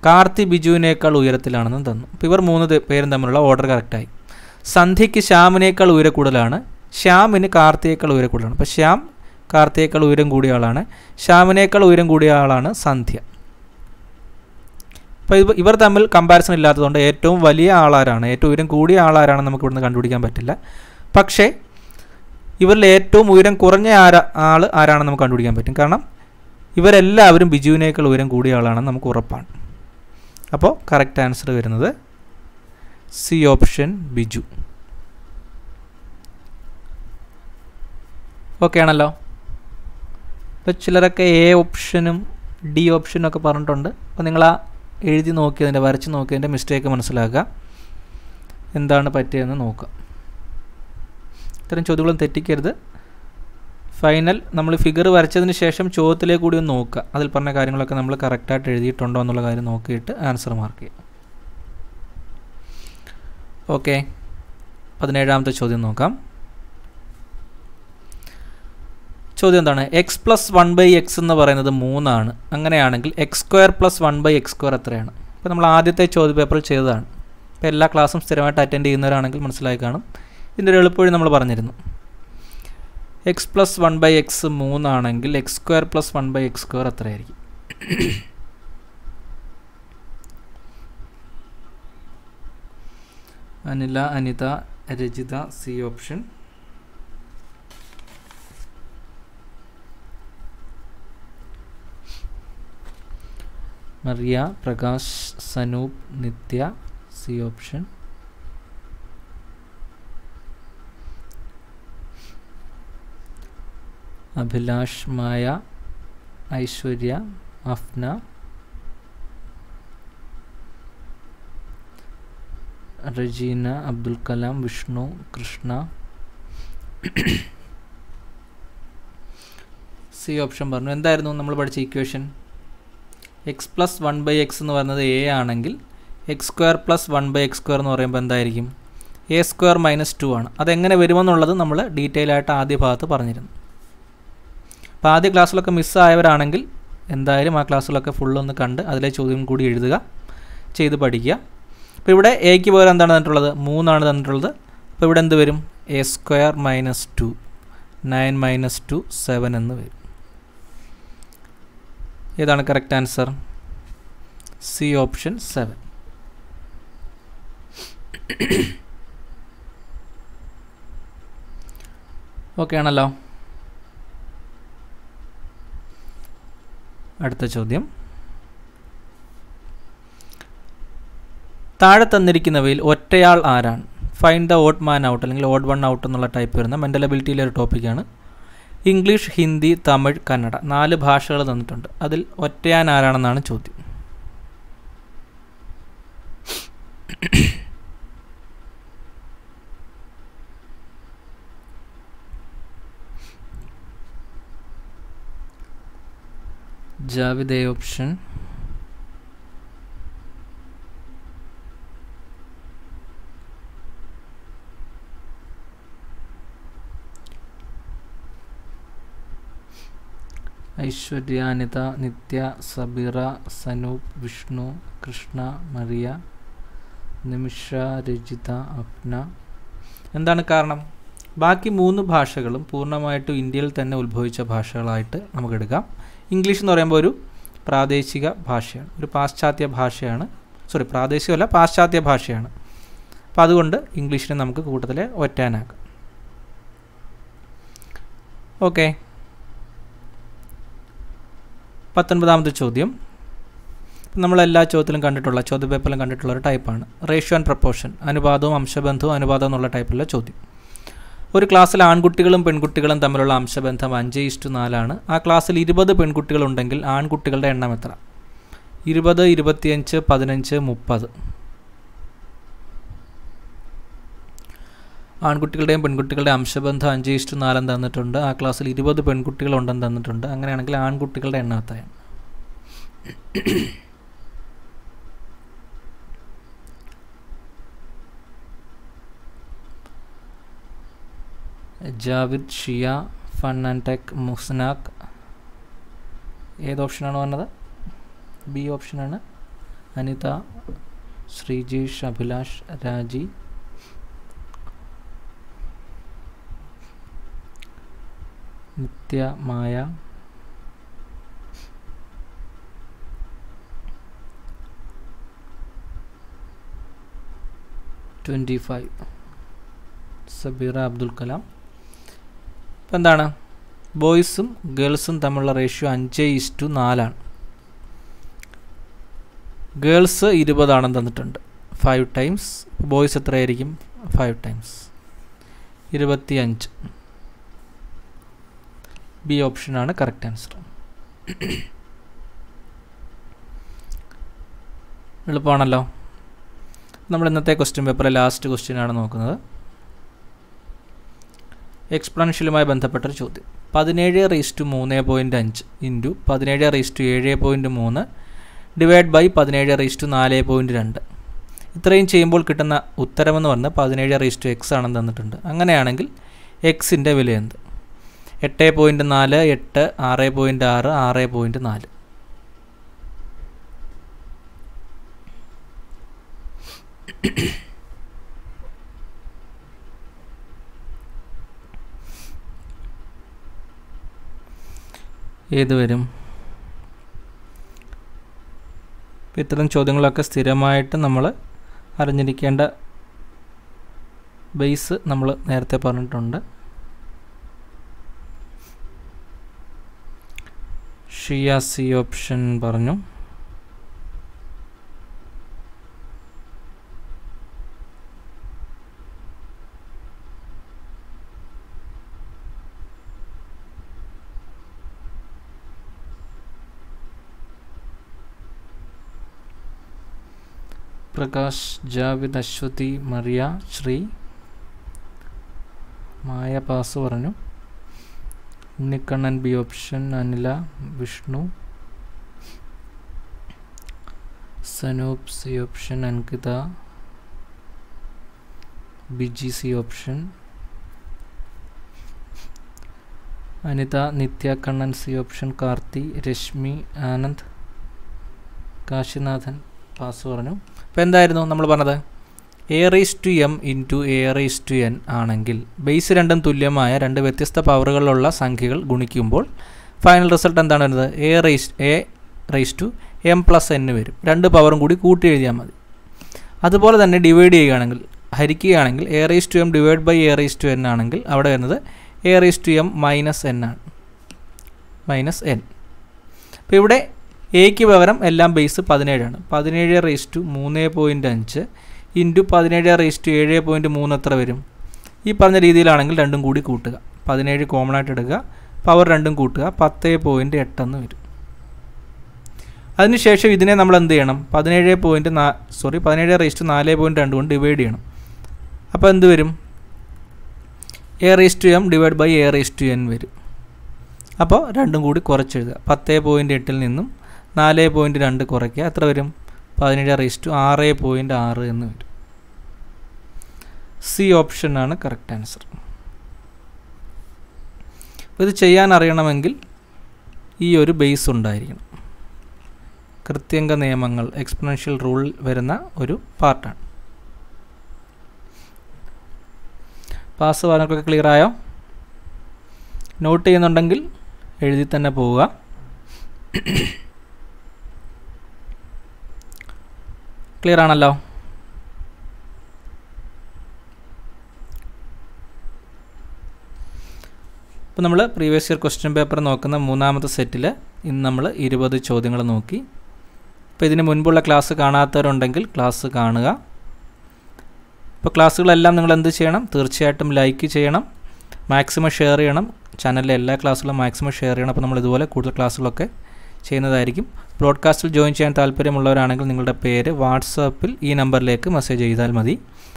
കാർത്തി ബിജുവിനേക്കാൾ ഉയരത്തിലാണെന്ന് തന്നു. അപ്പോൾ ഇവർ 3 പേരും തമ്മിലുള്ള ഓർഡർ കറക്റ്റായി. സന്ധ്യയ്ക്ക് ശ്യാമിനേക്കാൾ ഉയരം കൂടുതലാണ്, ശ്യാമിന് കാർത്തിയേക്കാൾ ഉയരം കൂടുതലാണ്. അപ്പോൾ ശ്യാം കാർത്തിയേക്കാൾ ഉയരം കൂടിയ ആളാണ്, ശ്യാമിനേക്കാൾ ഉയരം കൂടിയ ആളാണ് സന്ധ്യ. അപ്പോൾ ഇവർ തമ്മിൽ കമ്പാരിസൺ ഇല്ലാത്തതുകൊണ്ട് ഏറ്റവും വലിയ ആളാരാണ്, ഏറ്റവും ഉയരം കൂടിയ ആളാരാണ് നമുക്ക് ഇവിടുന്ന് കണ്ടുപിടിക്കാൻ പറ്റില്ല. പക്ഷേ ഇവരിൽ ഏറ്റവും ഉയരം കുറഞ്ഞ ആൾ ആരാണെന്ന് നമുക്ക് കണ്ടുപിടിക്കാൻ പറ്റും, കാരണം ഇവരെല്ലാവരും ബിജുവിനേക്കാൾ ഉയരം കൂടിയ ആളാണെന്ന് നമുക്ക് ഉറപ്പാണ്. അപ്പോൾ കറക്റ്റ് ആൻസർ വരുന്നത് സി ഓപ്ഷൻ, ബിജു. ഓക്കെ ആണല്ലോ. ഇപ്പോൾ ചിലരൊക്കെ എ ഓപ്ഷനും ഡി ഓപ്ഷനും ഒക്കെ പറഞ്ഞിട്ടുണ്ട്. അപ്പോൾ നിങ്ങൾ ആ എഴുതി നോക്കിയതിൻ്റെ, വരച്ച് നോക്കിയതിൻ്റെ മിസ്റ്റേക്ക് മനസ്സിലാക്കുക, എന്താണ് പറ്റിയതെന്ന് നോക്കുക. ഇത്തരം ചോദ്യങ്ങളും തെറ്റിക്കരുത്. ഫൈനൽ നമ്മൾ ഫിഗർ വരച്ചതിന് ശേഷം ചോദ്യത്തിലേ കൂടി ഒന്ന് നോക്കുക. അതിൽ പറഞ്ഞ കാര്യങ്ങളൊക്കെ നമ്മൾ കറക്റ്റായിട്ട് എഴുതിയിട്ടുണ്ടോ എന്നുള്ള കാര്യം നോക്കിയിട്ട് ആൻസർ മാർക്ക് ചെയ്യുക. ഓക്കെ, 17-ാമത്തെ ചോദ്യം നോക്കാം. ചോദ്യം എന്താണ്? എക്സ് പ്ലസ് 1/x എന്ന് പറയുന്നത് 3 ആണ്. അങ്ങനെയാണെങ്കിൽ x² + 1/x² എത്രയാണ്? അപ്പോൾ നമ്മൾ ആദ്യത്തെ ചോദ്യ പേപ്പറിൽ ചെയ്തതാണ്. ഇപ്പോൾ എല്ലാ ക്ലാസ്സും സ്ഥിരമായിട്ട് അറ്റൻഡ് ചെയ്യുന്നവരാണെങ്കിൽ മനസ്സിലായി കാണും. ഇതിൻ്റെ ഒരു എളുപ്പവഴി നമ്മൾ പറഞ്ഞിരുന്നു. x + 1/x 3 ആണെങ്കിൽ x² + 1/x² എത്രയായിരിക്കും? Anila, Anitha, Rajitha, C option. Mariya, Prakash, Sanoop, Nithya, C option. Abhilash, Maya, Aishwarya, Afna, Rajeena, Abdul Kalam, Vishnu, Krishna, C option പറഞ്ഞു. എന്തായിരുന്നു നമ്മൾ പഠിച്ച ഇക്വേഷൻ? x + 1/x എന്ന് പറയുന്നത് a ആണെങ്കിൽ x² + 1/x² എന്ന് പറയുമ്പോൾ എന്തായിരിക്കും? a² - 2 ആണ്. അതെങ്ങനെ വരുമെന്നുള്ളത് നമ്മൾ ഡീറ്റെയിൽ ആയിട്ട് ആദ്യ ഭാഗത്ത് പറഞ്ഞിരുന്നു. അപ്പോൾ ആദ്യ ക്ലാസ്സിലൊക്കെ മിസ്സായവരാണെങ്കിൽ എന്തായാലും ആ ക്ലാസ്സിലൊക്കെ ഫുള്ളൊന്ന് കണ്ട് അതിലെ ചോദ്യം കൂടി എഴുതുക, ചെയ്ത് പഠിക്കുക. അപ്പോൾ ഇവിടെ എക്ക് പകരം എന്താണ് തന്നിട്ടുള്ളത്? 3 ആണ് തന്നിട്ടുള്ളത്. അപ്പോൾ ഇവിടെ എന്ത് വരും? a² - 2 9 - 2 7 എന്ന് വരും. ഏതാണ് correct answer? C option 7. Okay ആണല്ലോ. അടുത്ത ചോദ്യം. താഴെ തന്നിരിക്കുന്നവയിൽ ഒറ്റയാൾ ആരാണ്? Find the odd man out അല്ലെങ്കിൽ ഓഡ് വൺ ഔട്ട് എന്നുള്ള ടൈപ്പ് വരുന്ന മെൻ്റൽ എബിലിറ്റിയിലെ ഒരു ടോപ്പിക്കാണ്. ഇംഗ്ലീഷ്, ഹിന്ദി, തമിഴ്, കന്നഡ 4 ഭാഷകൾ തന്നിട്ടുണ്ട്. അതിൽ ഒറ്റയാൻ ആരാണെന്നാണ് ചോദ്യം. Javid A option. ഐശ്വര്യ, അനിത, നിത്യ, സബീറ, സനൂപ്, വിഷ്ണു, കൃഷ്ണ, മറിയ, നിമിഷ, രജിത, അപ്ന. എന്താണ് കാരണം? ബാക്കി 3 ഭാഷകളും പൂർണ്ണമായിട്ടും ഇന്ത്യയിൽ തന്നെ ഉത്ഭവിച്ച ഭാഷകളായിട്ട് നമുക്കെടുക്കാം. ഇംഗ്ലീഷ് എന്ന് പറയുമ്പോൾ ഒരു പ്രാദേശിക ഭാഷയാണ്, ഒരു പാശ്ചാത്യ ഭാഷയാണ്. സോറി, പ്രാദേശികമല്ല, പാശ്ചാത്യ ഭാഷയാണ്. അപ്പോൾ അതുകൊണ്ട് ഇംഗ്ലീഷിനെ നമുക്ക് കൂട്ടത്തിലെ ഒറ്റാനാക്കാം. ഓക്കെ, 19-ാമത്തെ ചോദ്യം. നമ്മളെല്ലാ ചോദ്യത്തിലും കണ്ടിട്ടുള്ള, ചോദ്യപേപ്പറിലും കണ്ടിട്ടുള്ള ഒരു ടൈപ്പാണ്. റേഷ്യോ ആൻഡ് പ്രപ്പോർഷൻ, അനുപാതവും അംശബന്ധവും അനുപാതവും എന്നുള്ള ടൈപ്പുള്ള ചോദ്യം. ഒരു ക്ലാസ്സിൽ ആൺകുട്ടികളും പെൺകുട്ടികളും തമ്മിലുള്ള അംശബന്ധം 5:4 ആണ്. ആ ക്ലാസ്സിൽ 20 പെൺകുട്ടികളുണ്ടെങ്കിൽ ആൺകുട്ടികളുടെ എണ്ണം എത്ര? 20, 25, 15, 30. ആൺകുട്ടികളുടെയും പെൺകുട്ടികളുടെ അംശബന്ധം 5:4 തന്നിട്ടുണ്ട്. ആ ക്ലാസ്സിൽ 20 പെൺകുട്ടികളുണ്ടെന്ന് തന്നിട്ടുണ്ട്. അങ്ങനെയാണെങ്കിൽ ആൺകുട്ടികളുടെ എണ്ണം എത്രയാണ്? Javid, Shiya, fun and tech, Musnaq. ഏത് ഓപ്ഷനാണ് വന്നത്? ബി ഓപ്ഷനാണ്. അനിത, ശ്രീജീഷ്, അഭിലാഷ്, രാജി, നിത്യ, മായ, സബീറ, അബ്ദുൽ കലാം. ഇപ്പം എന്താണ്? ബോയ്സും ഗേൾസും തമ്മിലുള്ള റേഷ്യോ 5:4 ആണ്. ഗേൾസ് 20 ആണെന്ന് തന്നിട്ടുണ്ട്. 5 ടൈംസ്. ബോയ്സ് എത്രയായിരിക്കും? 5 ടൈംസ് 25. ബി ഓപ്ഷനാണ് കറക്റ്റ് ആൻസർ. എളുപ്പമാണല്ലോ. നമ്മൾ ഇന്നത്തെ ക്വസ്റ്റ്യൻ പേപ്പറിലെ ലാസ്റ്റ് ക്വസ്റ്റ്യനാണ് നോക്കുന്നത്. എക്സ്പ്ലനേഷനുമായി ബന്ധപ്പെട്ടൊരു ചോദ്യം. 17 raised to 3.5 into 17 raised to 7.3 divided by 17 raised to 4.2. ഇത്രയും ചെയ്യുമ്പോൾ കിട്ടുന്ന ഉത്തരം എന്ന് പറഞ്ഞാൽ 17 raised to x ആണെന്ന് തന്നിട്ടുണ്ട്. അങ്ങനെയാണെങ്കിൽ x ന്റെ വില എന്ത്? 8.4 8 6.6 6.4. ഏത് വരും? ഇത്തരം ചോദ്യങ്ങളൊക്കെ സ്ഥിരമായിട്ട് നമ്മൾ അറിഞ്ഞിരിക്കേണ്ട ബേസ് നമ്മൾ നേരത്തെ പറഞ്ഞിട്ടുണ്ട്. ഷിയ സി ഓപ്ഷൻ പറഞ്ഞു. പ്രകാശ്, ജാവിദ്, അശ്വതി, മറിയ, ശ്രീ, മായ പാസ് പറഞ്ഞു. Unnikannan B option, Anila, Vishnu, Sanoop C option, Ankitha, Biji C option, Anitha, Nithya, Kannan C option, Karthi, Reshmi, Anand, Kasinathan pass പറഞ്ഞു. അപ്പോൾ എന്തായിരുന്നു നമ്മൾ പറഞ്ഞത്? a raised to m into a raised to n ആണെങ്കിൽ ബേസ് രണ്ടും തുല്യമായ രണ്ട് വ്യത്യസ്ത പവറുകളിലുള്ള സംഖ്യകൾ ഗുണിക്കുമ്പോൾ ഫൈനൽ റിസൾട്ട് എന്താണ് വരുന്നത്? a raised to m plus n വരും. രണ്ട് പവറും കൂടി കൂട്ടി എഴുതിയാൽ മതി. അതുപോലെ തന്നെ ഡിവൈഡ് ചെയ്യുകയാണെങ്കിൽ, ഹരിക്കുകയാണെങ്കിൽ a raised to m divide by a raised to n ആണെങ്കിൽ അവിടെ വരുന്നത് a raised to m minus n ആണ്, -n. അപ്പോൾ ഇവിടെ എയ്ക്ക് പകരം എല്ലാം ബേസ് 17 ആണ്. 17 raised to 3.5 into 17 raised to 7.3 എത്ര വരും? ഈ പറഞ്ഞ രീതിയിലാണെങ്കിൽ രണ്ടും കൂടി കൂട്ടുക, 17 കോമൺ ആയിട്ട് എടുക്കുക, പവർ രണ്ടും കൂട്ടുക, 10.8 വരും. അതിനുശേഷം ഇതിനെ നമ്മൾ എന്ത് ചെയ്യണം? 17 raised to 4.2 കൊണ്ട് ഡിവൈഡ് ചെയ്യണം. അപ്പോൾ എന്ത് വരും? a raised to m divide by a raised to n വരും. അപ്പോൾ രണ്ടും കൂടി കുറച്ചെഴുതുക, 10.8 നിന്നും 4.2 കുറയ്ക്കുക, എത്ര വരും? 17 raised to 6.6 എന്ന് വരും. സി ഓപ്ഷനാണ് കറക്റ്റ് ആൻസർ. ഇത് ചെയ്യാൻ അറിയണമെങ്കിൽ ഈ ഒരു ബേസ് ഉണ്ടായിരിക്കണം. കൃത്യംഗ നിയമങ്ങൾ, എക്സ്പൊണൻഷ്യൽ റൂൾ വരുന്ന ഒരു പാർട്ടാണ്. പാസ് വാർത്തകളൊക്കെ ക്ലിയർ ആയോ? നോട്ട് ചെയ്യുന്നുണ്ടെങ്കിൽ എഴുതി തന്നെ പോവുക. ക്ലിയർ ആണല്ലോ? അപ്പോൾ നമ്മൾ പ്രീവിയസ് ഇയർ ക്വസ്റ്റ്യൻ പേപ്പർ നോക്കുന്ന മൂന്നാമത്തെ സെറ്റിൽ ഇന്ന് നമ്മൾ 20 ചോദ്യങ്ങൾ നോക്കി. അപ്പോൾ ഇതിന് മുൻപുള്ള ക്ലാസ് കാണാത്തവരുണ്ടെങ്കിൽ ക്ലാസ് കാണുക. അപ്പോൾ ക്ലാസ്സുകളെല്ലാം നിങ്ങൾ എന്ത് ചെയ്യണം? തീർച്ചയായിട്ടും ലൈക്ക് ചെയ്യണം, മാക്സിമം ഷെയർ ചെയ്യണം. ചാനലിലെ എല്ലാ ക്ലാസ്സുകളും മാക്സിമം ഷെയർ ചെയ്യണം. അപ്പോൾ നമ്മൾ ഇതുപോലെ കൂടുതൽ ക്ലാസ്സുകളൊക്കെ ചെയ്യുന്നതായിരിക്കും. ബ്രോഡ്കാസ്റ്റിൽ ജോയിൻ ചെയ്യാൻ താല്പര്യമുള്ളവരാണെങ്കിൽ നിങ്ങളുടെ പേര് വാട്സാപ്പിൽ ഈ നമ്പറിലേക്ക് മെസ്സേജ് ചെയ്താൽ മതി.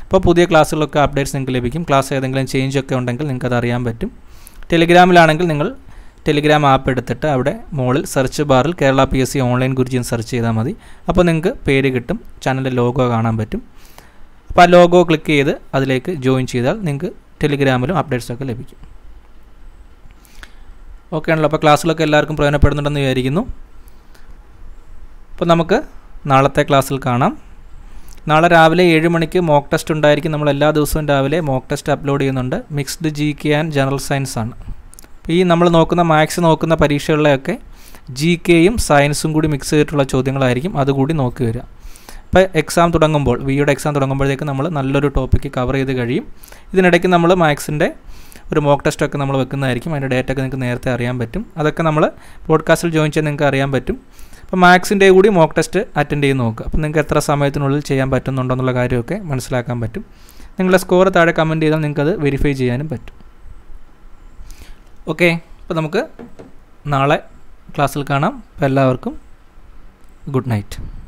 അപ്പോൾ പുതിയ ക്ലാസ്സുകളൊക്കെ അപ്ഡേറ്റ്സ് നിങ്ങൾക്ക് ലഭിക്കും. ക്ലാസ് ഏതെങ്കിലും ചേഞ്ച് ഒക്കെ ഉണ്ടെങ്കിൽ നിങ്ങൾക്കത് അറിയാൻ പറ്റും. ടെലിഗ്രാമിലാണെങ്കിൽ നിങ്ങൾ ടെലിഗ്രാം ആപ്പ് എടുത്തിട്ട് അവിടെ മുകളിൽ സെർച്ച് ബാറിൽ കേരള PSC ഓൺലൈൻ ഗുരുജി എന്ന് സെർച്ച് ചെയ്താൽ മതി. അപ്പോൾ നിങ്ങൾക്ക് പേര് കിട്ടും, ചാനലിൻ്റെ ലോഗോ കാണാൻ പറ്റും. അപ്പോൾ ആ ലോഗോ ക്ലിക്ക് ചെയ്ത് അതിലേക്ക് ജോയിൻ ചെയ്താൽ നിങ്ങൾക്ക് ടെലിഗ്രാമിലും അപ്ഡേറ്റ്സൊക്കെ ലഭിക്കും. ഓക്കെ ആണല്ലോ? അപ്പോൾ ക്ലാസ്സിലൊക്കെ എല്ലാവർക്കും പ്രയോജനപ്പെടുന്നുണ്ടെന്ന് വിചാരിക്കുന്നു. അപ്പോൾ നമുക്ക് നാളത്തെ ക്ലാസ്സിൽ കാണാം. നാളെ രാവിലെ 7 മണിക്ക് മോക്ക് ടെസ്റ്റ് ഉണ്ടായിരിക്കും. നമ്മൾ എല്ലാ ദിവസവും രാവിലെ മോക്ക് ടെസ്റ്റ് അപ്ലോഡ് ചെയ്യുന്നുണ്ട്. Mixed GK and general science ആണ്. ഈ നമ്മൾ നോക്കുന്ന മാത്സ് നോക്കുന്ന പരീക്ഷകളിലൊക്കെ GKയും സയൻസും കൂടി മിക്സ് ചെയ്തിട്ടുള്ള ചോദ്യങ്ങളായിരിക്കും. അതുകൂടി നോക്കി വരിക. അപ്പോൾ എക്സാം തുടങ്ങുമ്പോൾ, വിയുടെ എക്സാം തുടങ്ങുമ്പോഴത്തേക്ക് നമ്മൾ നല്ലൊരു ടോപ്പിക്ക് കവർ ചെയ്ത് കഴിയും. ഇതിനിടയ്ക്ക് നമ്മൾ മാത്സിൻ്റെ ഒരു മോക്ക് ടെസ്റ്റൊക്കെ നമ്മൾ വെക്കുന്നതായിരിക്കും. അതിൻ്റെ ഡേറ്റൊക്കെ നിങ്ങൾക്ക് നേരത്തെ അറിയാൻ പറ്റും. അതൊക്കെ നമ്മൾ പോഡ്കാസ്റ്റിൽ ജോയിൻ ചെയ്യാൻ നിങ്ങൾക്ക് അറിയാൻ പറ്റും. അപ്പോൾ മാത്സിൻ്റെ കൂടി മോക്ക് ടെസ്റ്റ് അറ്റൻഡ് ചെയ്ത് നോക്കുക. അപ്പോൾ നിങ്ങൾക്ക് എത്ര സമയത്തിനുള്ളിൽ ചെയ്യാൻ പറ്റുന്നുണ്ടോ എന്നുള്ള കാര്യമൊക്കെ മനസ്സിലാക്കാൻ പറ്റും. നിങ്ങളുടെ സ്കോർ താഴെ കമൻറ്റ് ചെയ്താൽ നിങ്ങൾക്കത് വെരിഫൈ ചെയ്യാനും പറ്റും. ഓക്കെ, അപ്പോൾ നമുക്ക് നാളെ ക്ലാസ്സിൽ കാണാം. അപ്പോൾ എല്ലാവർക്കും ഗുഡ് നൈറ്റ്.